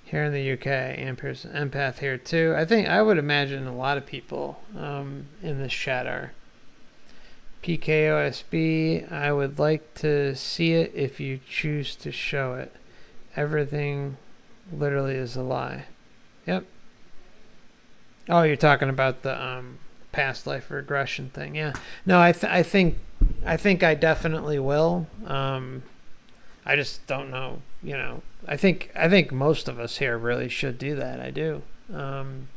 Here in the U K, Ann Pearson, empath here too. I think I would imagine a lot of people um, in this chat are. P K O S B, I would like to see it if you choose to show it. Everything literally is a lie. Yep. Oh, you're talking about the um, past life regression thing. Yeah. No, I, th I think I think I definitely will. Um, I just don't know, you know. I think I think most of us here really should do that. I do. Um,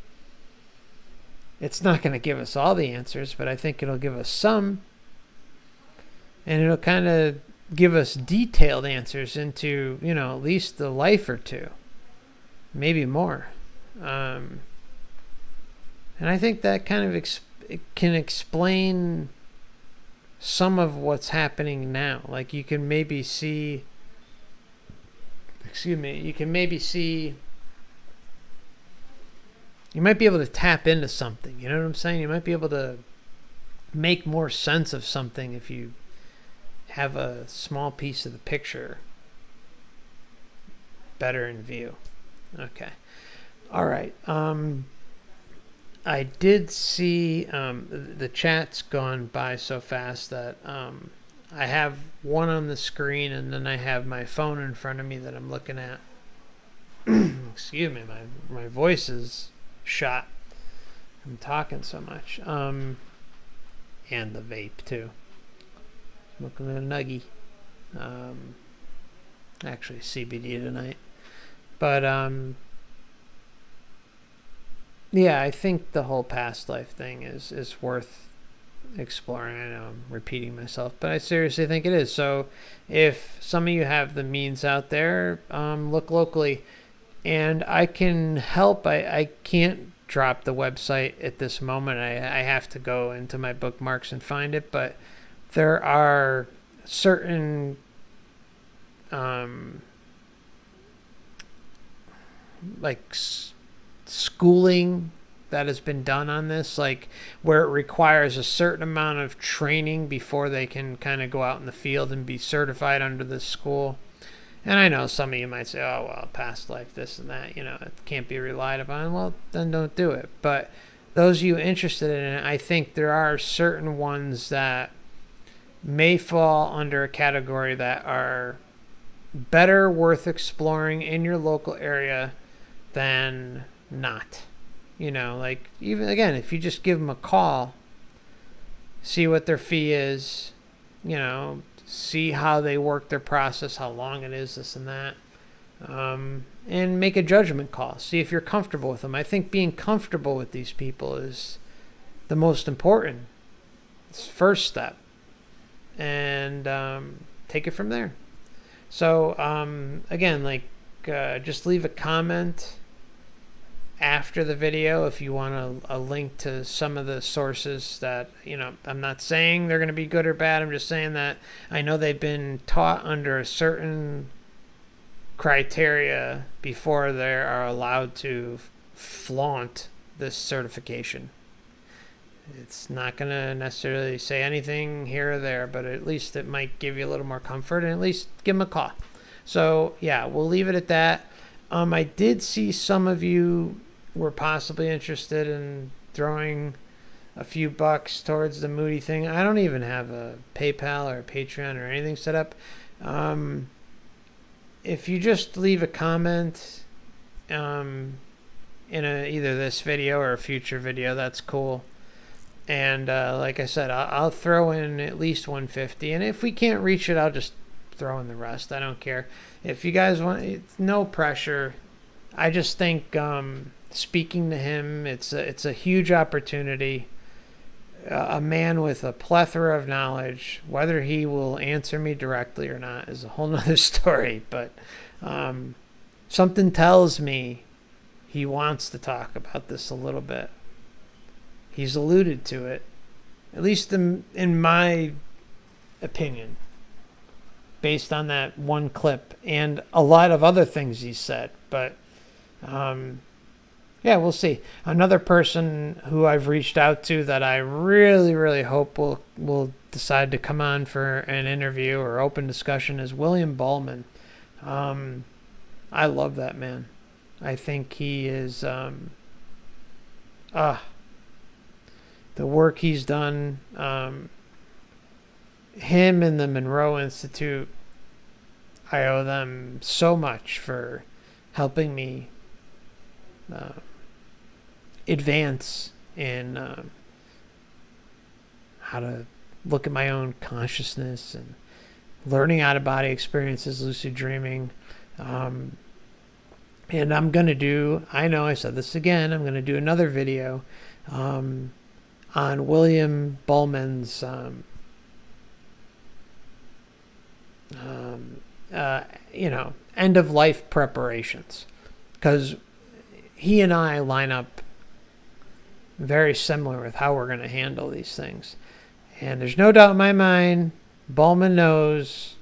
it's not going to give us all the answers, but I think it'll give us some, and it'll kind of give us detailed answers into, you know, at least a life or two maybe more. Um, and I think that kind of ex can explain some of what's happening now. Like you can maybe see, excuse me, you can maybe see, you might be able to tap into something. You know what I'm saying? You might be able to make more sense of something if you have a small piece of the picture better in view. Okay. All right. Um, I did see um, the chat's gone by so fast that um, I have one on the screen and then I have my phone in front of me that I'm looking at. Excuse me, my, my voice is shot. I'm talking so much. Um, and the vape too. I'm looking at a nuggie. Um, actually C B D tonight. But um, yeah, I think the whole past life thing is, is worth exploring. I know I'm repeating myself, but I seriously think it is. So if some of you have the means out there, um, look locally. And I can help. I, I can't drop the website at this moment. I, I have to go into my bookmarks and find it. But there are certain... Um, like s schooling that has been done on this, like where it requires a certain amount of training before they can kind of go out in the field and be certified under this school. And I know some of you might say, oh, well, past life, this and that, you know, it can't be relied upon. Well, then don't do it. But those of you interested in it, I think there are certain ones that may fall under a category that are better worth exploring in your local area than not. You know, like, even again, if you just give them a call, see what their fee is, you know, see how they work their process, how long it is, this and that, um, and make a judgment call. See if you're comfortable with them. I think being comfortable with these people is the most important. It's first step, and um, take it from there. So um, again, like, uh, just leave a comment after the video if you want a, a link to some of the sources that, you know, I'm not saying they're going to be good or bad. I'm just saying that I know they've been taught under a certain criteria before they are allowed to flaunt this certification. It's not going to necessarily say anything here or there, but at least it might give you a little more comfort, and at least give them a call. So yeah, we'll leave it at that. Um, I did see some of you were possibly interested in throwing a few bucks towards the Moody thing. I don't even have a PayPal or a Patreon or anything set up. Um, if you just leave a comment um, in a, either this video or a future video, that's cool. And uh, like I said, I'll, I'll throw in at least one fifty, and if we can't reach it, I'll just throw in the rest. I don't care. If you guys want, it's no pressure. I just think um, speaking to him, it's a, it's a huge opportunity. Uh, a man with a plethora of knowledge. Whether he will answer me directly or not is a whole nother story. But um, something tells me he wants to talk about this a little bit. He's alluded to it, at least in, in my opinion, based on that one clip and a lot of other things he said. But um, yeah, we'll see. Another person who I've reached out to that I really, really hope will, will decide to come on for an interview or open discussion is William Buhlman. Um, I love that man. I think he is... Um, uh, The work he's done, um, him and the Monroe Institute, I owe them so much for helping me uh, advance in um, how to look at my own consciousness and learning out-of-body experiences, lucid dreaming. Um, and I'm going to do, I know I said this again, I'm going to do another video um, on William Buhlman's um, um, uh, you know, end of life preparations. because he and I line up very similar with how we're going to handle these things. And there's no doubt in my mind, Buhlman knows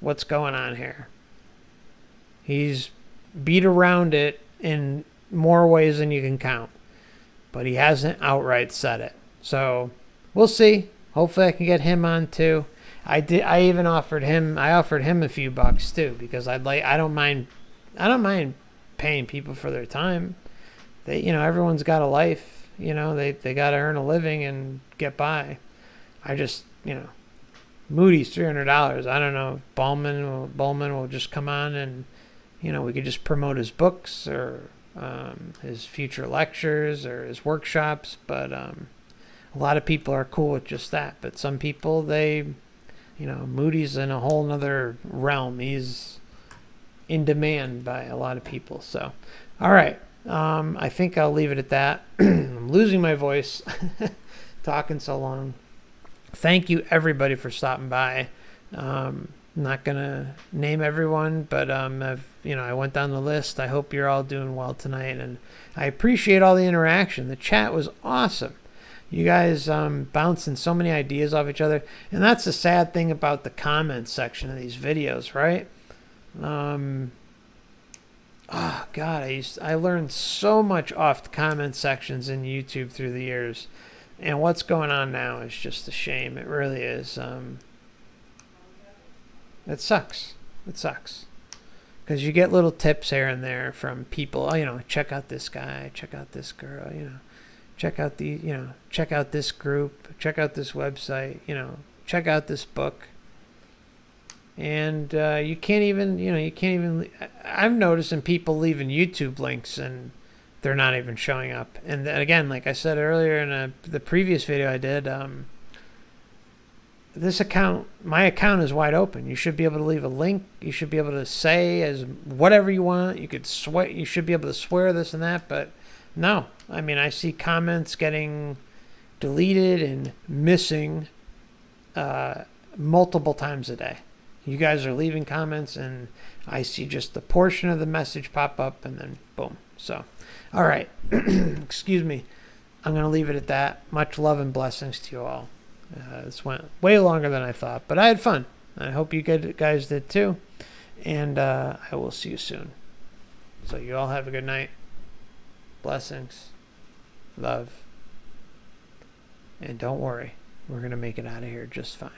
what's going on here. He's beat around it in more ways than you can count, but he hasn't outright said it. So we'll see. Hopefully I can get him on too. I did. I even offered him. I offered him a few bucks too, because I'd like. I don't mind. I don't mind paying people for their time. They, you know, everyone's got a life. You know, they they got to earn a living and get by. I just, you know, Moody's three hundred dollars. I don't know. If Buhlman will, Buhlman will just come on and, you know, we could just promote his books or um, his future lectures or his workshops. But um, a lot of people are cool with just that. But some people, they. You know, Moody's in a whole nother realm. He's in demand by a lot of people. So, all right. Um, I think I'll leave it at that. I'm losing my voice talking so long. Thank you, everybody, for stopping by. Um, I'm not going to name everyone, but, um, I've, you know, I went down the list. I hope you're all doing well tonight. And I appreciate all the interaction. The chat was awesome. You guys um, bouncing so many ideas off each other. And that's the sad thing about the comments section of these videos, right? Um, oh, God, I, used to, I learned so much off the comment sections in YouTube through the years. And what's going on now is just a shame. It really is. Um, it sucks. It sucks. Because you get little tips here and there from people. Oh, you know, check out this guy. Check out this girl, you know. Check out the, you know, check out this group, check out this website, you know, check out this book. And uh, you can't even, you know, you can't even, I'm noticing people leaving YouTube links and they're not even showing up. And again, like I said earlier in a, the previous video I did, um, this account, my account is wide open. You should be able to leave a link. You should be able to say as whatever you want. You could swear, you should be able to swear this and that, but no. I mean, I see comments getting deleted and missing uh, multiple times a day. You guys are leaving comments, and I see just the portion of the message pop up, and then boom. So, all right. Excuse me. I'm going to leave it at that. Much love and blessings to you all. Uh, this went way longer than I thought, but I had fun. I hope you guys did too, and uh, I will see you soon. So you all have a good night. Blessings, love, and don't worry, we're going to make it out of here just fine.